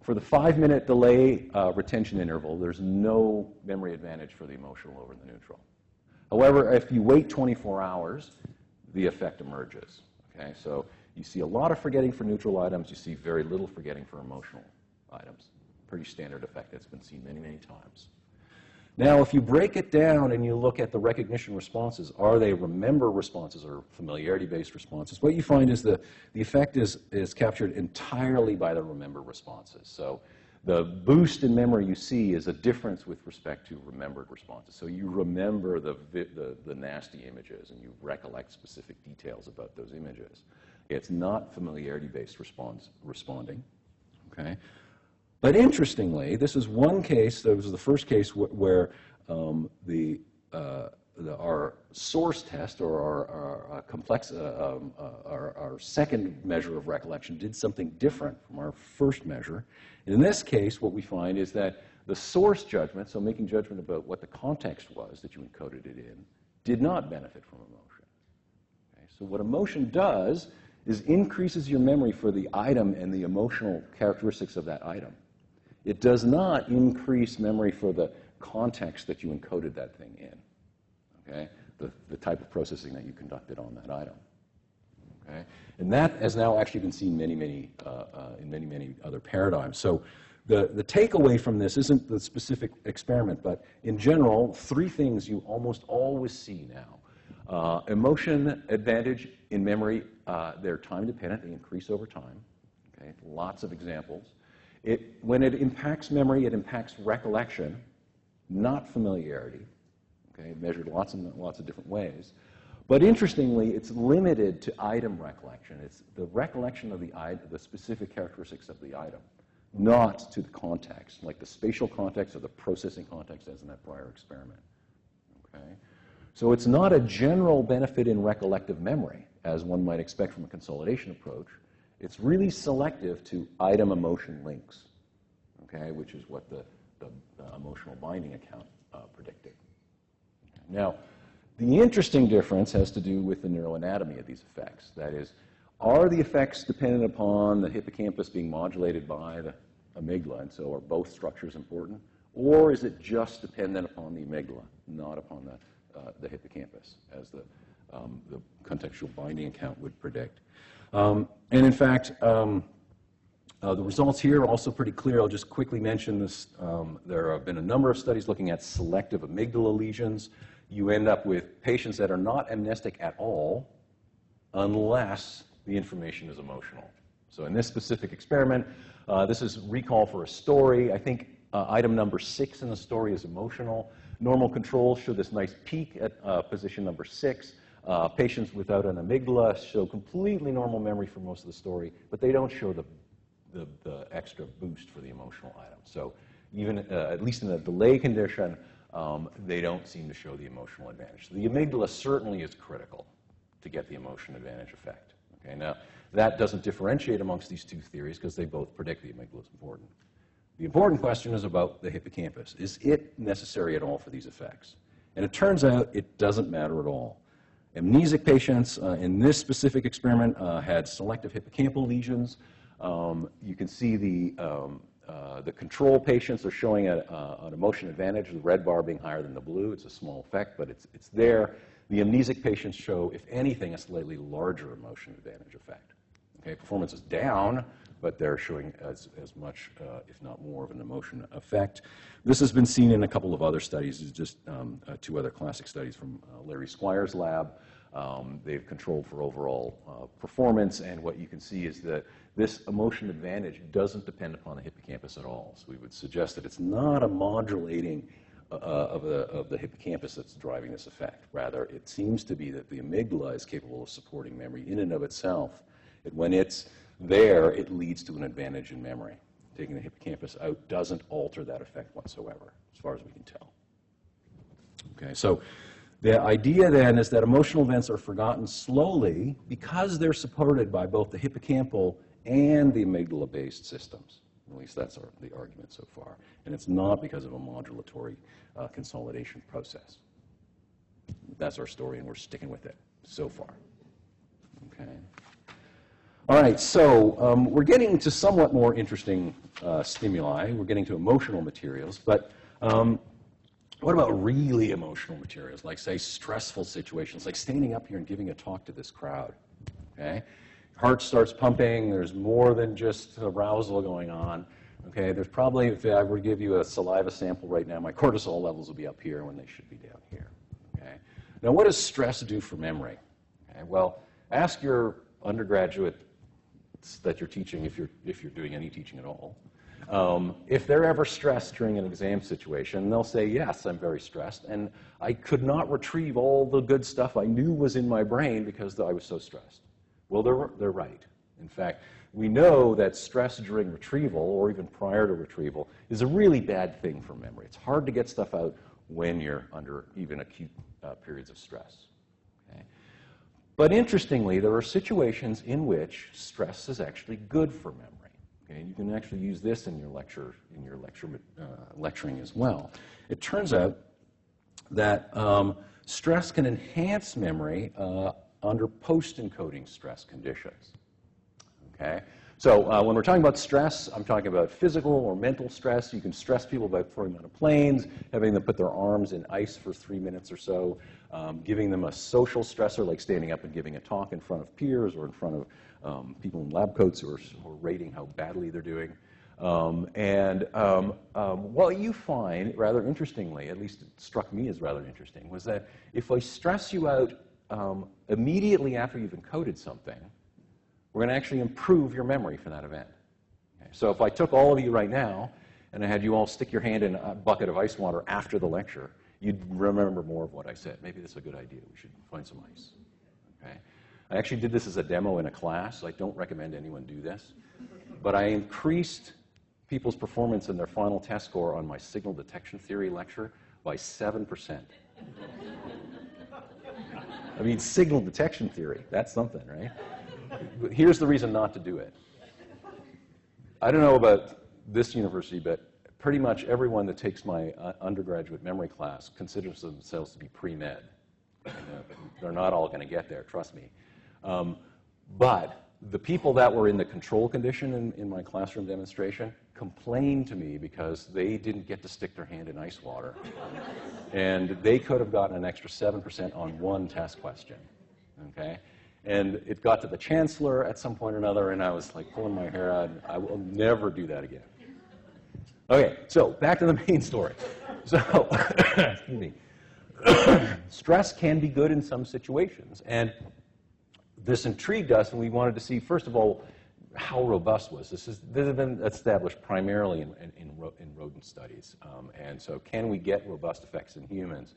for the five-minute delay uh, retention interval, there's no memory advantage for the emotional over the neutral. However, if you wait twenty-four hours, the effect emerges. Okay? So you see a lot of forgetting for neutral items, you see very little forgetting for emotional items. Pretty standard effect that's been seen many, many times. Now, if you break it down and you look at the recognition responses, are they remember responses or familiarity-based responses? What you find is the, the effect is, is captured entirely by the remember responses. So the boost in memory you see is a difference with respect to remembered responses. So you remember the, the, the nasty images and you recollect specific details about those images. It's not familiarity-based response responding, okay? But interestingly, this is one case, that was the first case wh where um, the, uh, the, our source test or our, our, uh, complex, uh, um, uh, our, our second measure of recollection did something different from our first measure. And in this case, what we find is that the source judgment, so making judgment about what the context was that you encoded it in, did not benefit from emotion. Okay? So what emotion does is increases your memory for the item and the emotional characteristics of that item. It does not increase memory for the context that you encoded that thing in, okay? The, the type of processing that you conducted on that item, okay? And that has now actually been seen many, many, uh, uh, in many, many other paradigms. So the, the takeaway from this isn't the specific experiment, but in general, three things you almost always see now. Uh, emotion advantage in memory, uh, they're time dependent, they increase over time, okay? Lots of examples. It, when it impacts memory, it impacts recollection, not familiarity, okay? Measured lots and lots of different ways. But interestingly, it's limited to item recollection. It's the recollection of the item, the specific characteristics of the item, not to the context, like the spatial context or the processing context as in that prior experiment, okay? So it's not a general benefit in recollective memory, as one might expect from a consolidation approach. It's really selective to item-emotion links, okay, which is what the, the, the emotional binding account uh, predicted. Now, the interesting difference has to do with the neuroanatomy of these effects. That is, are the effects dependent upon the hippocampus being modulated by the amygdala, and so are both structures important? Or is it just dependent upon the amygdala, not upon the, uh, the hippocampus, as the, um, the contextual binding account would predict? Um, and in fact, um, uh, the results here are also pretty clear. I'll just quickly mention this. Um, there have been a number of studies looking at selective amygdala lesions. You end up with patients that are not amnestic at all unless the information is emotional. So in this specific experiment, uh, this is recall for a story. I think uh, item number six in the story is emotional. Normal controls show this nice peak at uh, position number six. Uh, patients without an amygdala show completely normal memory for most of the story, but they don't show the, the, the extra boost for the emotional item. So even, uh, at least in the delay condition, um, they don't seem to show the emotional advantage. So the amygdala certainly is critical to get the emotion advantage effect. Okay, now, that doesn't differentiate amongst these two theories because they both predict the amygdala is important. The important question is about the hippocampus. Is it necessary at all for these effects? And it turns out it doesn't matter at all. Amnesic patients uh, in this specific experiment uh, had selective hippocampal lesions. Um, you can see the, um, uh, the control patients are showing a, uh, an emotion advantage, the red bar being higher than the blue. It's a small effect, but it's, it's there. The amnesic patients show, if anything, a slightly larger emotion advantage effect. Okay, performance is down, but they're showing as, as much, uh, if not more, of an emotion effect. This has been seen in a couple of other studies. It's just um, uh, two other classic studies from uh, Larry Squire's lab. Um, they've controlled for overall uh, performance, and what you can see is that this emotion advantage doesn't depend upon the hippocampus at all. So we would suggest that it's not a modulating uh, of, the, of the hippocampus that's driving this effect. Rather, it seems to be that the amygdala is capable of supporting memory in and of itself. When it's there, it leads to an advantage in memory. Taking the hippocampus out doesn't alter that effect whatsoever, as far as we can tell. Okay, so the idea then is that emotional events are forgotten slowly because they're supported by both the hippocampal and the amygdala-based systems. At least that's our, the argument so far. And it's not because of a modulatory uh, consolidation process. That's our story, and we're sticking with it so far. Okay. All right, so um, we're getting to somewhat more interesting uh, stimuli. We're getting to emotional materials, but um, what about really emotional materials, like, say, stressful situations, like standing up here and giving a talk to this crowd, okay? Heart starts pumping, there's more than just arousal going on, okay? There's probably, if I were to give you a saliva sample right now, my cortisol levels will be up here when they should be down here, okay? Now, what does stress do for memory? Okay, well, ask your undergraduate that you're teaching, if you're if you're doing any teaching at all, um, if they're ever stressed during an exam situation, they'll say, yes, I'm very stressed, and I could not retrieve all the good stuff I knew was in my brain because I was so stressed. Well, they're, they're right. In fact, we know that stress during retrieval, or even prior to retrieval, is a really bad thing for memory. It's hard to get stuff out when you're under even acute uh, periods of stress. Okay? But interestingly, there are situations in which stress is actually good for memory. Okay, and you can actually use this in your lecture, in your lecture uh, lecturing as well. It turns out that um, stress can enhance memory uh, under post-encoding stress conditions. Okay? So uh, when we're talking about stress, I'm talking about physical or mental stress. You can stress people by throwing them out of planes, having them put their arms in ice for three minutes or so, um, giving them a social stressor like standing up and giving a talk in front of peers or in front of um, people in lab coats who are, who are rating how badly they're doing. Um, and um, um, what you find, rather interestingly, at least it struck me as rather interesting, was that if I stress you out um, immediately after you've encoded something, we're going to actually improve your memory for that event. Okay. So if I took all of you right now and I had you all stick your hand in a bucket of ice water after the lecture, you'd remember more of what I said. Maybe this is a good idea. We should find some ice. Okay. I actually did this as a demo in a class. I don't recommend anyone do this. But I increased people's performance in their final test score on my signal detection theory lecture by seven percent. I mean, signal detection theory, that's something, right? Here's the reason not to do it. I don't know about this university, but pretty much everyone that takes my uh, undergraduate memory class considers themselves to be pre-med. And, uh, they're not all going to get there, trust me. Um, but the people that were in the control condition in, in my classroom demonstration complained to me because they didn't get to stick their hand in ice water. And they could have gotten an extra seven percent on one test question. Okay? And it got to the chancellor at some point or another, and I was like pulling my hair out, and I will never do that again. Okay, so back to the main story. So, excuse me. Stress can be good in some situations, and this intrigued us, and we wanted to see, first of all, how robust was this? This has been established primarily in, in, in rodent studies, um, and so can we get robust effects in humans?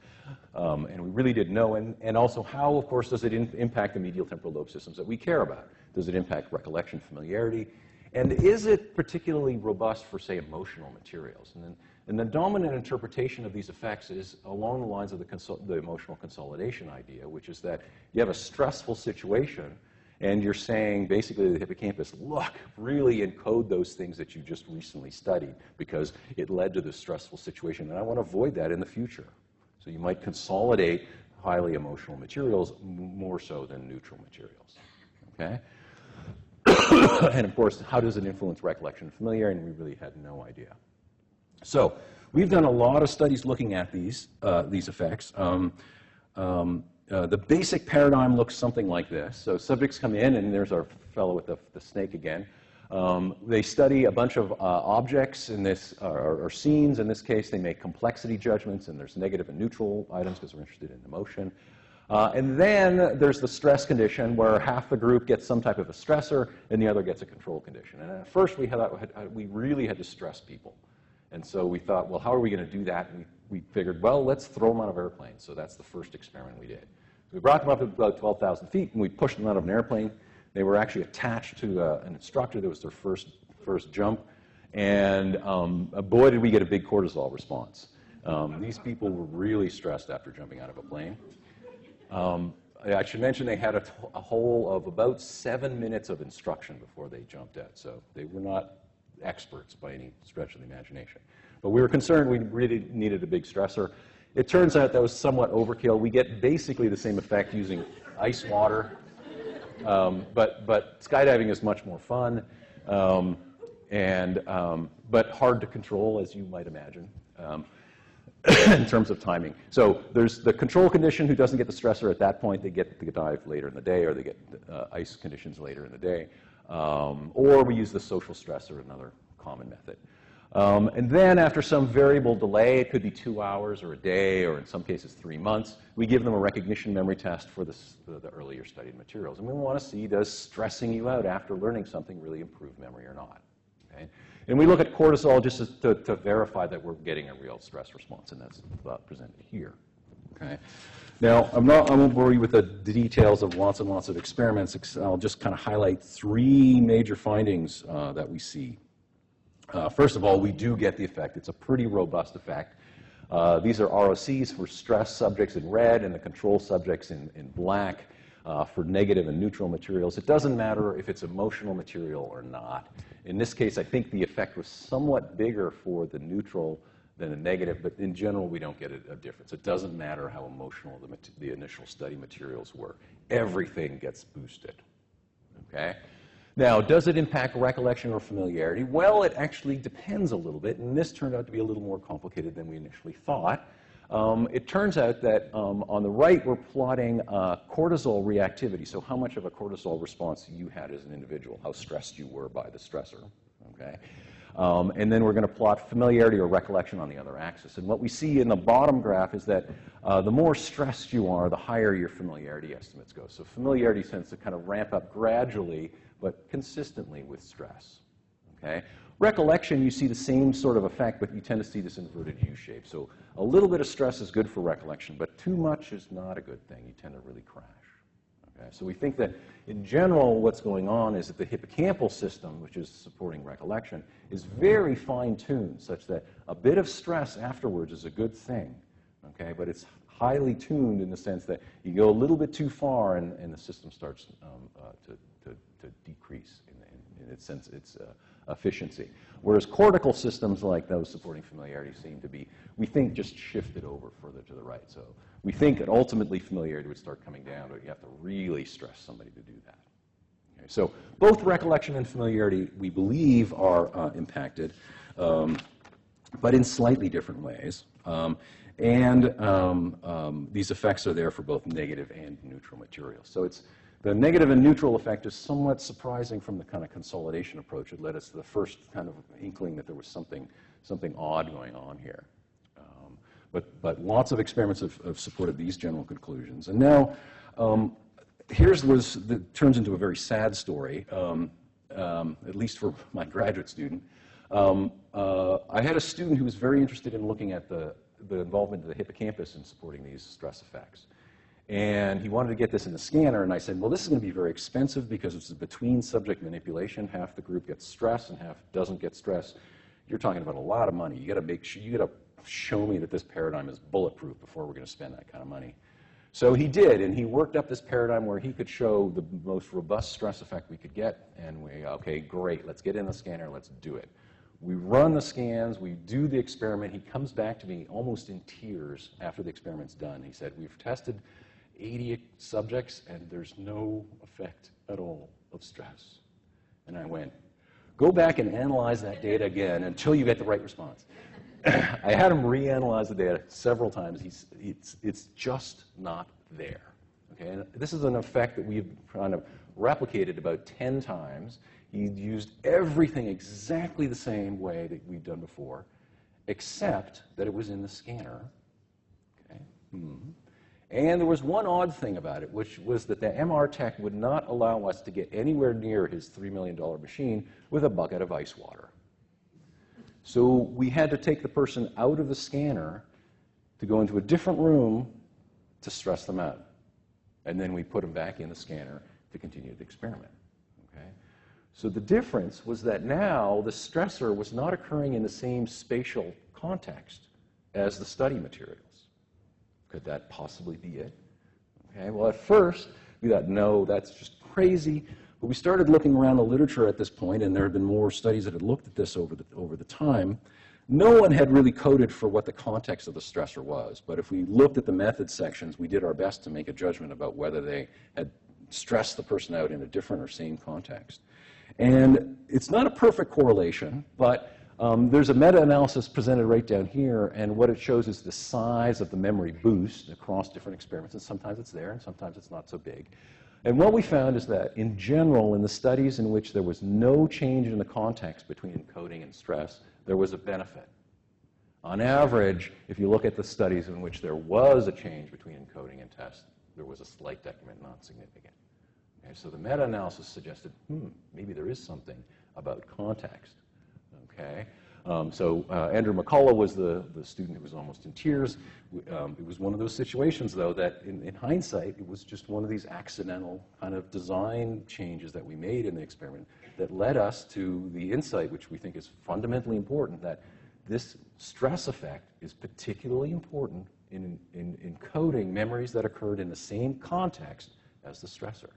Um, and we really didn't know, and, and also how, of course, does it in, impact the medial temporal lobe systems that we care about? Does it impact recollection, familiarity? And is it particularly robust for, say, emotional materials? And then, and the dominant interpretation of these effects is along the lines of the, consol- the emotional consolidation idea, which is that you have a stressful situation, and you're saying, basically, to the hippocampus, look, really encode those things that you just recently studied, because it led to this stressful situation, and I want to avoid that in the future. So you might consolidate highly emotional materials more so than neutral materials, okay? And of course, how does it influence recollection and familiarity? And we really had no idea. So we've done a lot of studies looking at these, uh, these effects. Um, um, Uh, the basic paradigm looks something like this. So subjects come in, and there's our fellow with the, the snake again. Um, they study a bunch of uh, objects in this, uh, or, or scenes in this case. They make complexity judgments, and there's negative and neutral items because we're interested in emotion. Uh, and then there's the stress condition where half the group gets some type of a stressor, and the other gets a control condition. And at first we, had, we really had to stress people. And so we thought, well, how are we going to do that? And we, we figured, well, let's throw them out of airplanes. So that's the first experiment we did. So we brought them up to about twelve thousand feet, and we pushed them out of an airplane. They were actually attached to uh, an instructor. That was their first, first jump. And um, boy, did we get a big cortisol response. Um, these people were really stressed after jumping out of a plane. Um, I should mention they had a, t- a whole of about seven minutes of instruction before they jumped out. So they were not experts by any stretch of the imagination. But we were concerned we really needed a big stressor. It turns out that was somewhat overkill. We get basically the same effect using ice water. Um, but, but skydiving is much more fun, um, and, um, but hard to control, as you might imagine, um, in terms of timing. So there's the control condition who doesn't get the stressor at that point. They get the dive later in the day, or they get uh, ice conditions later in the day. Um, or we use the social stressor, another common method. Um, and then after some variable delay, it could be two hours or a day, or in some cases three months, we give them a recognition memory test for this, the, the earlier studied materials. And we want to see, does stressing you out after learning something really improve memory or not? Okay? And we look at cortisol just as to, to verify that we're getting a real stress response, and that's presented here. Okay. Now, I'm not, I won't bore you with the details of lots and lots of experiments. I'll just kind of highlight three major findings uh, that we see. Uh, first of all, we do get the effect. It's a pretty robust effect. Uh, these are R O Cs for stress subjects in red and the control subjects in, in black uh, for negative and neutral materials. It doesn't matter if it's emotional material or not. In this case, I think the effect was somewhat bigger for the neutral than a negative, but in general, we don't get a, a difference. It doesn't matter how emotional the, the initial study materials were. Everything gets boosted, okay? Now, does it impact recollection or familiarity? Well, it actually depends a little bit, and this turned out to be a little more complicated than we initially thought. Um, it turns out that um, on the right, we're plotting uh, cortisol reactivity, so how much of a cortisol response you had as an individual, how stressed you were by the stressor, okay? Um, and then we're going to plot familiarity or recollection on the other axis. And what we see in the bottom graph is that uh, the more stressed you are, the higher your familiarity estimates go. So familiarity tends to kind of ramp up gradually, but consistently with stress. Okay? Recollection, you see the same sort of effect, but you tend to see this inverted U-shape. So a little bit of stress is good for recollection, but too much is not a good thing. You tend to really crash. Okay? So we think that, in general, what's going on is that the hippocampal system, which is supporting recollection, is very fine-tuned, such that a bit of stress afterwards is a good thing. Okay? But it's highly tuned in the sense that you go a little bit too far, and, and the system starts um, uh, to, to, to decrease in, in, in its sense, its uh, efficiency. Whereas cortical systems like those supporting familiarity seem to be, we think, just shifted over further to the right. So we think that ultimately familiarity would start coming down, but you have to really stress somebody to do that. Okay, so both recollection and familiarity, we believe, are uh, impacted, um, but in slightly different ways. Um, and um, um, these effects are there for both negative and neutral materials. So it's the negative and neutral effect is somewhat surprising from the kind of consolidation approach. It led us to the first kind of inkling that there was something, something odd going on here. Um, but, but lots of experiments have, have supported these general conclusions. And now, um, here's what turns into a very sad story, um, um, at least for my graduate student. Um, uh, I had a student who was very interested in looking at the, the involvement of the hippocampus in supporting these stress effects. And he wanted to get this in the scanner, and I said, well, this is going to be very expensive because it's a between-subject manipulation. Half the group gets stress and half doesn't get stress. You're talking about a lot of money. You got to make sure, you got to show me that this paradigm is bulletproof before we're going to spend that kind of money. So he did, and he worked up this paradigm where he could show the most robust stress effect we could get, and we, okay, great, let's get in the scanner, let's do it. We run the scans, we do the experiment. He comes back to me almost in tears after the experiment's done. He said, we've tested eighty subjects and there's no effect at all of stress. And I went, go back and analyze that data again until you get the right response. I had him reanalyze the data several times. He's, it's, it's just not there. Okay? And this is an effect that we've kind of replicated about ten times. He used everything exactly the same way that we've done before, except that it was in the scanner. Okay. Mm-hmm. And there was one odd thing about it, which was that the M R tech would not allow us to get anywhere near his three million dollar machine with a bucket of ice water. So we had to take the person out of the scanner to go into a different room to stress them out. And then we put them back in the scanner to continue the experiment. Okay? So the difference was that now the stressor was not occurring in the same spatial context as the study materials. Could that possibly be it? Okay, well, at first, we thought, no, that's just crazy. But we started looking around the literature at this point, and there had been more studies that had looked at this over the, over the time. No one had really coded for what the context of the stressor was. But if we looked at the method sections, we did our best to make a judgment about whether they had stressed the person out in a different or same context. And it's not a perfect correlation, but um, there's a meta-analysis presented right down here, and what it shows is the size of the memory boost across different experiments, and sometimes it's there, and sometimes it's not so big. And what we found is that, in general, in the studies in which there was no change in the context between encoding and stress, there was a benefit. On average, if you look at the studies in which there was a change between encoding and test, there was a slight decrement, not significant. Okay, so the meta-analysis suggested, hmm, maybe there is something about context. Okay, um, so uh, Andrew McCullough was the, the student who was almost in tears. We, um, it was one of those situations, though, that in, in hindsight, it was just one of these accidental kind of design changes that we made in the experiment that led us to the insight, which we think is fundamentally important, that this stress effect is particularly important in encoding memories that occurred in the same context as the stressor.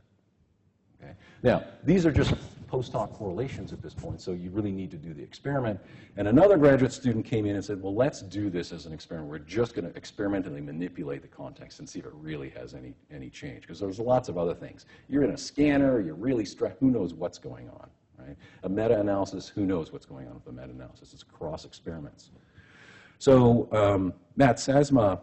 Okay? Now, these are just post hoc correlations at this point, so you really need to do the experiment. And another graduate student came in and said, well, let's do this as an experiment. We're just going to experimentally manipulate the context and see if it really has any, any change, because there's lots of other things. You're in a scanner, you're really stressed, who knows what's going on, right? A meta-analysis, who knows what's going on with the meta-analysis? It's cross-experiments. So um, Matt Sesma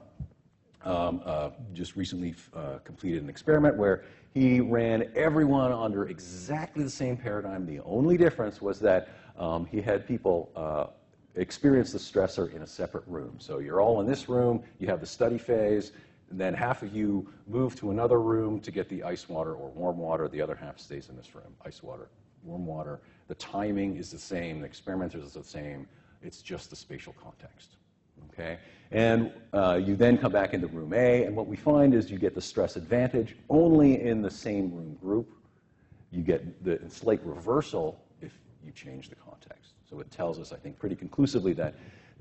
Um, uh, just recently uh, completed an experiment where he ran everyone under exactly the same paradigm. The only difference was that um, he had people uh, experience the stressor in a separate room. So you're all in this room, you have the study phase, and then half of you move to another room to get the ice water or warm water. The other half stays in this room, ice water, warm water. The timing is the same, the experimenter is the same, it's just the spatial context. Okay, and uh, you then come back into room A, and what we find is you get the stress advantage only in the same room group. You get the slight reversal if you change the context. So it tells us, I think, pretty conclusively that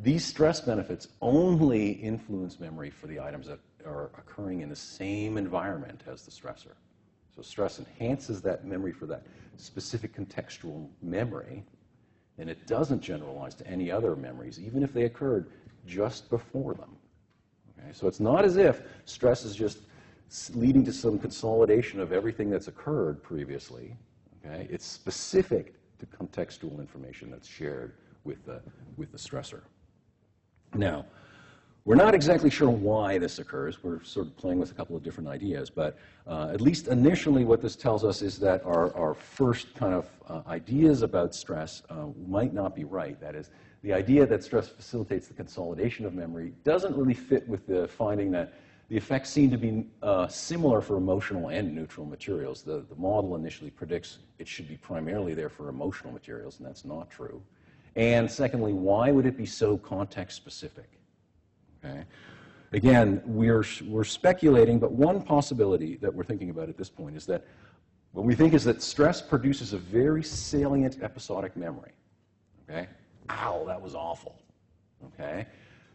these stress benefits only influence memory for the items that are occurring in the same environment as the stressor. So stress enhances that memory for that specific contextual memory, and it doesn't generalize to any other memories, even if they occurred just before them. Okay? So it's not as if stress is just leading to some consolidation of everything that's occurred previously. Okay? It's specific to contextual information that's shared with the, with the stressor. Now, we're not exactly sure why this occurs. We're sort of playing with a couple of different ideas, but uh, at least initially what this tells us is that our, our first kind of uh, ideas about stress uh, might not be right. That is, the idea that stress facilitates the consolidation of memory doesn't really fit with the finding that the effects seem to be uh, similar for emotional and neutral materials. The, the model initially predicts it should be primarily there for emotional materials, and that's not true. And secondly, why would it be so context-specific? Okay. Again, we're, we're speculating, but one possibility that we're thinking about at this point is that what we think is that stress produces a very salient episodic memory. Okay? Ow, that was awful. Okay?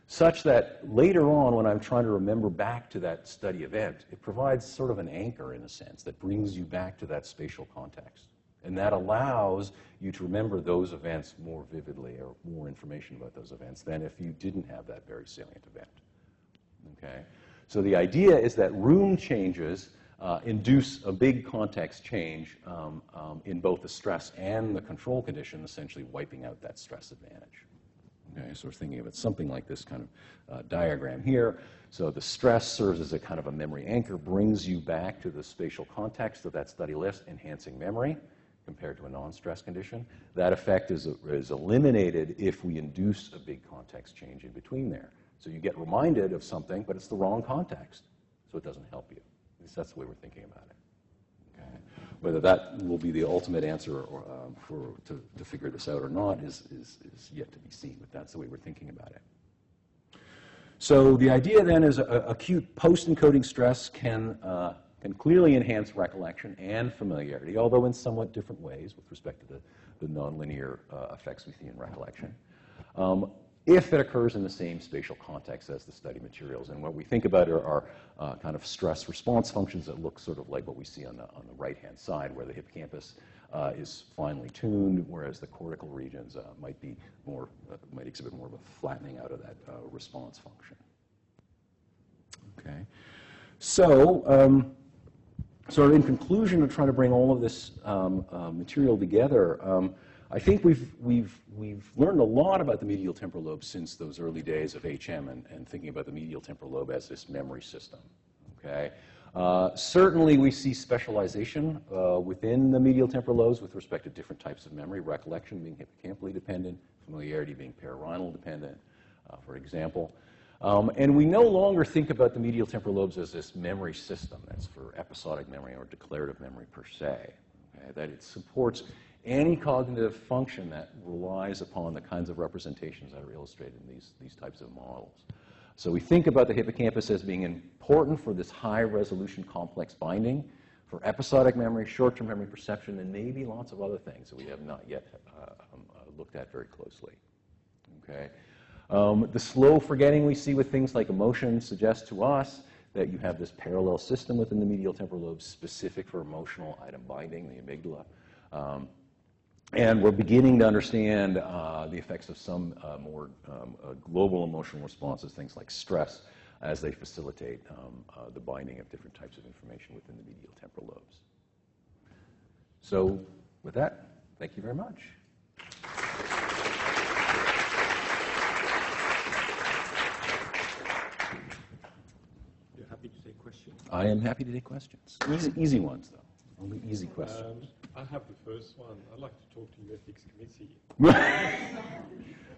Such that later on, when I'm trying to remember back to that study event, it provides sort of an anchor, in a sense, that brings you back to that spatial context. And that allows you to remember those events more vividly, or more information about those events, than if you didn't have that very salient event. Okay? So the idea is that room changes uh, induce a big context change um, um, in both the stress and the control condition, essentially wiping out that stress advantage. Okay, so we're thinking of it something like this kind of uh, diagram here. So the stress serves as a kind of a memory anchor, brings you back to the spatial context of that study list, enhancing memory, compared to a non-stress condition. That effect is, is eliminated if we induce a big context change in between there. So you get reminded of something, but it's the wrong context, so it doesn't help you. At least that's the way we're thinking about it. Okay? Whether that will be the ultimate answer or, um, for, to, to figure this out or not is, is, is yet to be seen, but that's the way we're thinking about it. So the idea then is a, a acute post-encoding stress can uh, can clearly enhance recollection and familiarity, although in somewhat different ways with respect to the, the nonlinear uh, effects we see in recollection, um, if it occurs in the same spatial context as the study materials. And what we think about are, are uh, kind of stress response functions that look sort of like what we see on the, on the right-hand side, where the hippocampus uh, is finely tuned, whereas the cortical regions uh, might be more, uh, might exhibit more of a flattening out of that uh, response function. Okay, so, um, So in conclusion, to try to bring all of this um, uh, material together, um, I think we've, we've, we've learned a lot about the medial temporal lobe since those early days of H M and, and thinking about the medial temporal lobe as this memory system. Okay? Uh, certainly we see specialization uh, within the medial temporal lobes with respect to different types of memory, recollection being hippocampally dependent, familiarity being parietal dependent, uh, for example. Um, and we no longer think about the medial temporal lobes as this memory system that's for episodic memory or declarative memory per se, okay? That it supports any cognitive function that relies upon the kinds of representations that are illustrated in these, these types of models. So we think about the hippocampus as being important for this high-resolution complex binding, for episodic memory, short-term memory perception, and maybe lots of other things that we have not yet uh, um, uh, looked at very closely. Okay? Um, the slow forgetting we see with things like emotion suggests to us that you have this parallel system within the medial temporal lobe specific for emotional item binding, the amygdala. Um, And we're beginning to understand uh, the effects of some uh, more um, uh, global emotional responses, things like stress, as they facilitate um, uh, the binding of different types of information within the medial temporal lobes. So with that, thank you very much. You're happy to take questions? I am happy to take questions. Easy, easy ones, though. Only easy questions. Um, I have the first one. I'd like to talk to your ethics committee.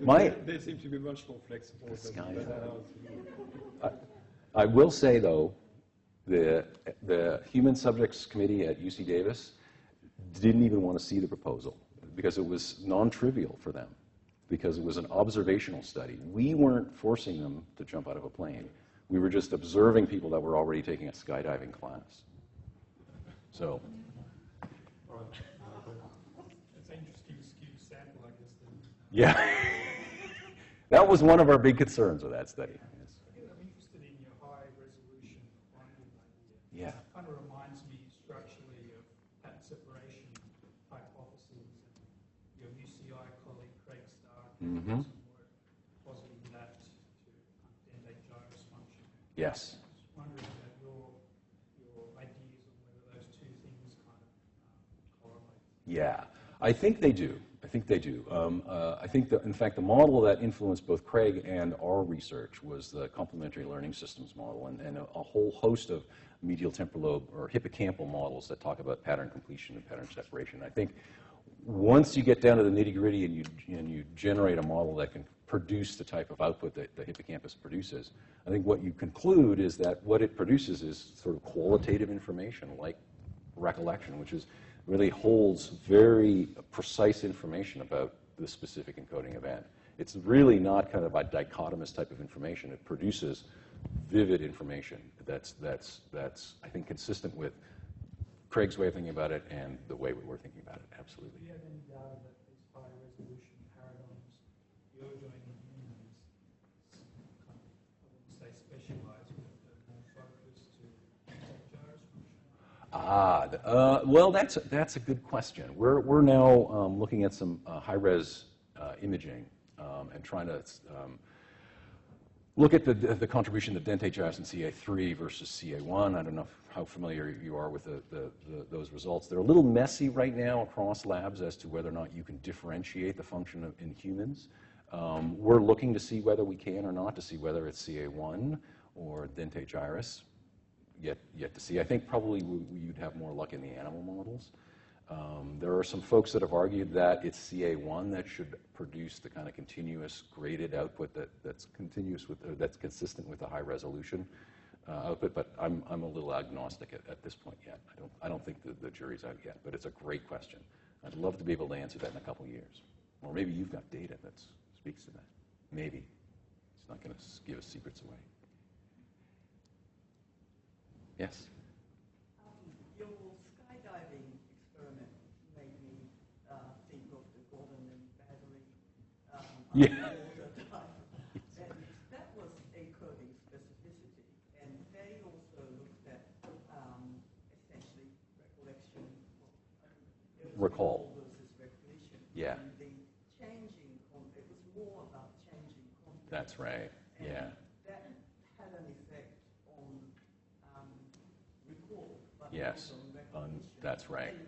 My, they, they seem to be much more flexible than, than ours. I, I will say, though, the, the Human Subjects Committee at U C Davis didn't even want to see the proposal because it was non-trivial for them, because it was an observational study. We weren't forcing them to jump out of a plane. We were just observing people that were already taking a skydiving class. So. All right. That's an interesting skewed sample, I guess. Then. Yeah. That was one of our big concerns with that study. Yes. I'm interested in your high resolution binding idea. Yeah. It kind of reminds me structurally of pattern separation hypotheses. Your U C I colleague Craig Stark mm-hmm. did some work positing that to understand a gyrus function. Yes. Yeah, I think they do. I think they do. Um, uh, I think that, in fact, the model that influenced both Craig and our research was the complementary learning systems model, and, and a, a whole host of medial temporal lobe or hippocampal models that talk about pattern completion and pattern separation. I think once you get down to the nitty-gritty and you, and you generate a model that can produce the type of output that the hippocampus produces, I think what you conclude is that what it produces is sort of qualitative information, like recollection, which is really holds very precise information about the specific encoding event. It's really not kind of a dichotomous type of information. It produces vivid information that's, that's, that's I think, consistent with Craig's way of thinking about it and the way we were thinking about it, absolutely. Do you have any data that these high resolution paradigms you're doing in humans, kind of, I wouldn't say specialize, but more focused to gyrus function? Ah, uh, well, that's that's a good question. We're we're now um, looking at some uh, high-res uh, imaging um, and trying to um, look at the the contribution of dentate gyrus in C A three versus C A one. I don't know if, how familiar you are with the, the, the those results. They're a little messy right now across labs as to whether or not you can differentiate the function of, in humans. Um, we're looking to see whether we can or not, to see whether it's C A one or dentate gyrus. Yet, yet to see. I think probably we, you'd have more luck in the animal models. Um, there are some folks that have argued that it's C A one that should produce the kind of continuous graded output that, that's continuous with uh, that's consistent with the high resolution uh, output. But I'm I'm a little agnostic at, at this point yet. I don't I don't think the, the jury's out yet. But it's a great question. I'd love to be able to answer that in a couple years, or maybe you've got data that speaks to that. Maybe it's not going to give us secrets away. Yes? Um, your skydiving experiment made me uh, think of the Godden and Baddeley um, yeah. And that was encoding specificity, and they also looked at um, essentially recollection. Well, recall. Versus recognition. Yeah. And the changing, it was more about changing context. That's right, and yeah. That had an effect on recall, but yes, um, that's right. And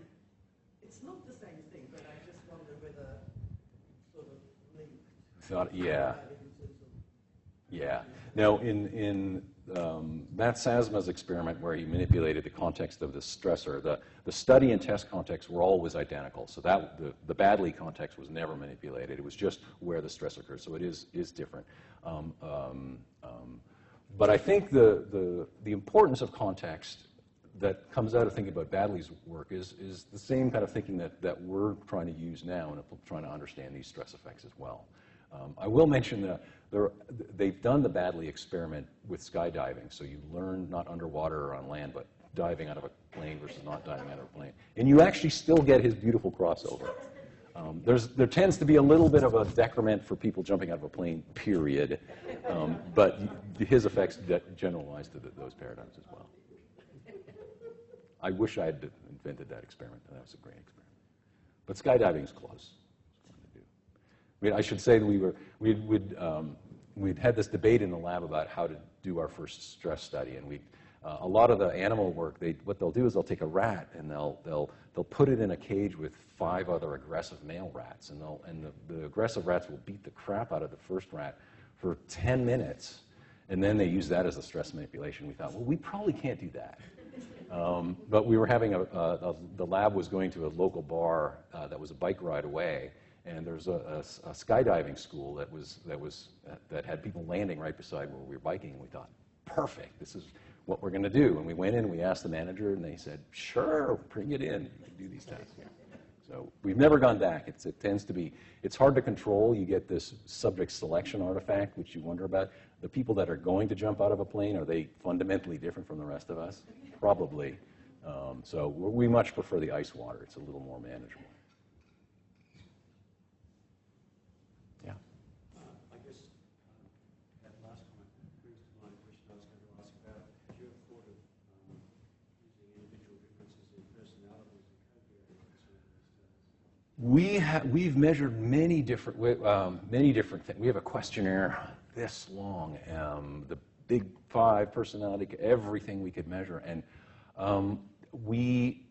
it's not the same thing, but I just wonder whether it's sort of linked. Not, yeah. Yeah. Now, in, in um, Matt Sesma's experiment where he manipulated the context of the stressor, the, the study and test contexts were always identical. So that the, the Baddeley context was never manipulated. It was just where the stress occurred. So it is, is different. Um, um, um, But I think the, the, the importance of context that comes out of thinking about Baddeley's work is, is the same kind of thinking that, that we're trying to use now and trying to understand these stress effects as well. Um, I will mention that there, they've done the Baddeley experiment with skydiving, so you learn not underwater or on land, but diving out of a plane versus not diving out of a plane. And you actually still get his beautiful crossover. Um, there's, there tends to be a little bit of a decrement for people jumping out of a plane, period. Um, but his effects generalize to the, those paradigms as well. I wish I had invented that experiment. That was a great experiment. But skydiving's close. I mean, I should say that we were, we'd, we'd, um, we'd had this debate in the lab about how to do our first stress study, and we, uh, a lot of the animal work, they, what they'll do is they'll take a rat and they'll, they'll, they'll put it in a cage with five other aggressive male rats, and, they'll, and the, the aggressive rats will beat the crap out of the first rat for ten minutes, and then they use that as a stress manipulation. We thought, well, we probably can't do that. Um, but we were having a, a, a, the lab was going to a local bar uh, that was a bike ride away, and there's a, a, a skydiving school that was that was uh, that had people landing right beside where we were biking, and we thought, perfect, this is what we're going to do. And we went in and we asked the manager, and they said, sure, bring it in, you can do these tests. So we've never gone back. It's, it tends to be, it's hard to control. You get this subject selection artifact, which you wonder about. The people that are going to jump out of a plane, are they fundamentally different from the rest of us? Probably. Um, so we much prefer the ice water. It's a little more manageable. We ha we've measured many different, um, many different things. We have a questionnaire this long, um, the big five personality, everything we could measure. And um, we,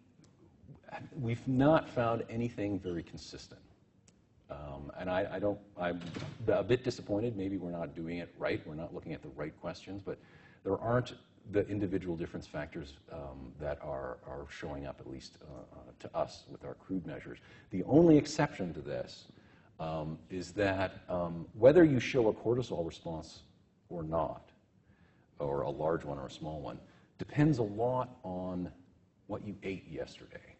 we've not found anything very consistent. Um, and I, I don't, I'm a bit disappointed. Maybe we're not doing it right. We're not looking at the right questions. But there aren't the individual difference factors um, that are, are showing up, at least uh, uh, to us, with our crude measures. The only exception to this um, is that um, whether you show a cortisol response or not, or a large one or a small one, depends a lot on what you ate yesterday.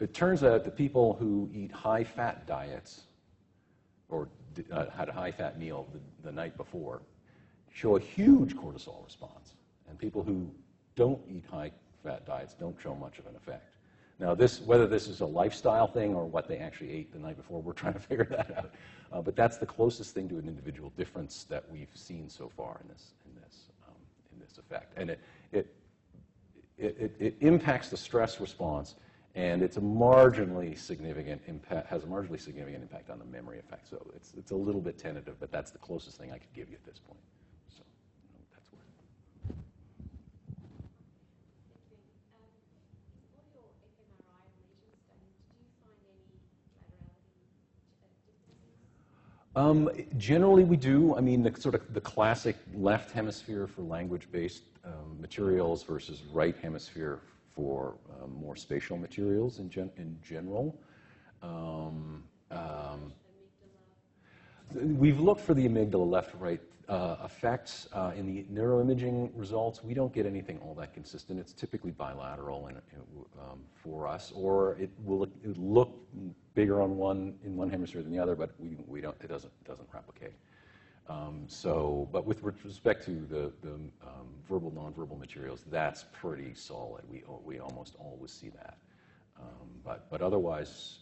It turns out that people who eat high-fat diets, or uh, had a high-fat meal the, the night before, show a huge cortisol response, and people who don't eat high-fat diets don't show much of an effect. Now, this, whether this is a lifestyle thing or what they actually ate the night before, we're trying to figure that out. Uh, but that's the closest thing to an individual difference that we've seen so far in this in this um, in this effect, and it it, it it it impacts the stress response, and it's a marginally significant impact has a marginally significant impact on the memory effect. So it's it's a little bit tentative, but that's the closest thing I could give you at this point. Um, generally, we do. I mean, the sort of the classic left hemisphere for language-based um, materials versus right hemisphere for um, more spatial materials in gen in general. Um, um, we've looked for the amygdala left-right uh, effects uh, in the neuroimaging results. We don't get anything all that consistent. It's typically bilateral in, in, um, for us, or it will it look bigger on one in one hemisphere than the other, but we, we don't. It doesn't it doesn't replicate. Um, so, but with respect to the, the um, verbal nonverbal materials, that's pretty solid. We we almost always see that. Um, but but otherwise,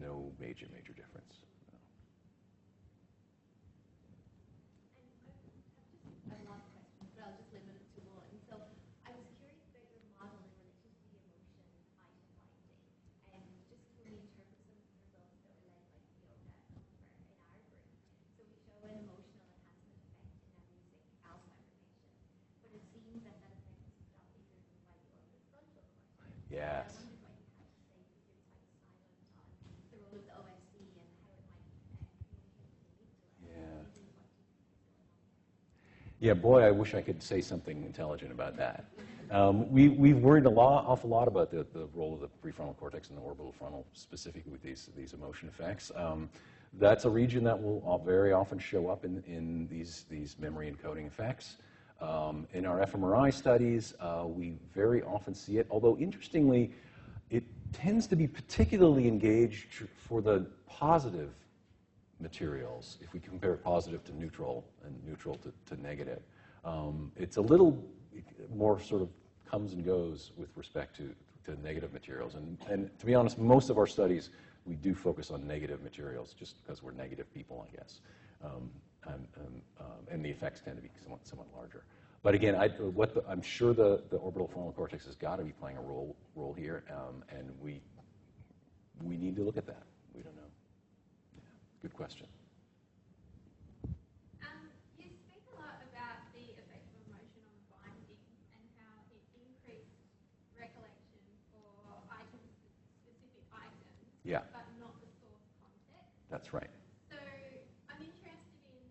no major major difference. No. I have a lot of questions, but I'll just limit it to one. So I was curious about your model in relation to the emotion eye to eye thing, and just when we interpret some of the results that were like, like yoga know, in our group, so we show an emotional enhancement effect in a music Alzheimer patient, but it seems that that effect is not be driven by the oral frontal cortex. Yes. Yeah, boy, I wish I could say something intelligent about that. Um, we, we've worried an awful lot about the, the role of the prefrontal cortex and the orbital frontal, specifically with these, these emotion effects. Um, that's a region that will very often show up in, in these, these memory encoding effects. Um, in our fMRI studies, uh, we very often see it, although interestingly, it tends to be particularly engaged for the positive materials, if we compare positive to neutral and neutral to, to negative. Um, it's a little more sort of comes and goes with respect to, to negative materials. And, and to be honest, most of our studies, we do focus on negative materials just because we're negative people, I guess. Um, and, and, um, and the effects tend to be somewhat, somewhat larger. But again, I, what the, I'm sure the, the orbital frontal cortex has got to be playing a role role here, um, and we we need to look at that. We don't know. Yeah, good question. Yeah. But not the source context. That's right. So I'm interested in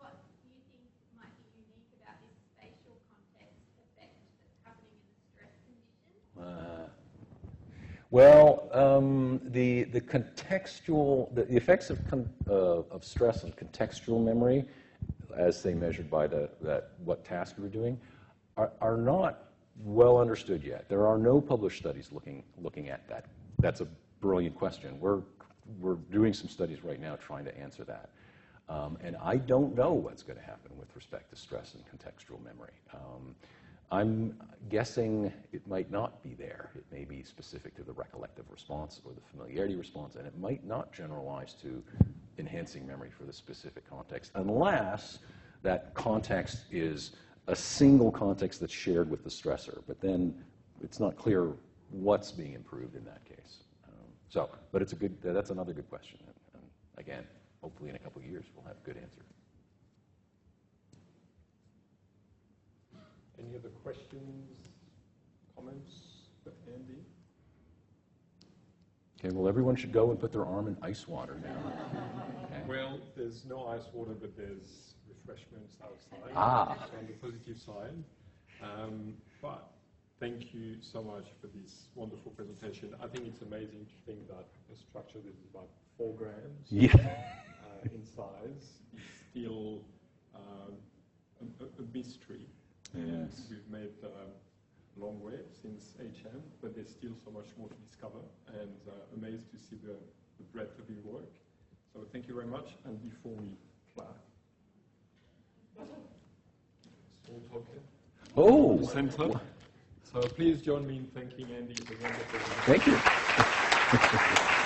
what you think might be unique about this spatial context effect that's happening in the stress condition. Uh, well, um, the the contextual the, the effects of con, uh, of stress on contextual memory, as they measured by the that what task we're doing, are are not well understood yet. There are no published studies looking looking at that. That's a brilliant question. We're we're doing some studies right now trying to answer that, um, and I don't know what's going to happen with respect to stress and contextual memory. Um, I'm guessing it might not be there. It may be specific to the recollective response or the familiarity response, and it might not generalize to enhancing memory for the specific context, unless that context is a single context that's shared with the stressor. But then it's not clear what's being improved in that case. So, but it's a good, that's another good question. And again, hopefully in a couple of years, we'll have a good answer. Any other questions, comments for Andy? Okay, well, everyone should go and put their arm in ice water now. Okay. Well, there's no ice water, but there's refreshments outside. Ah. On the positive side. Um, but thank you so much for this wonderful presentation. I think it's amazing to think that a structure that is about four grams yeah. uh, in size is still um, a, a mystery. And yes. We've made a uh, long way since H M, but there's still so much more to discover, and uh, amazed to see the, the breadth of your work. So thank you very much. And before we clap, oh, center. So please join me in thanking Andy for the wonderful. Thank you.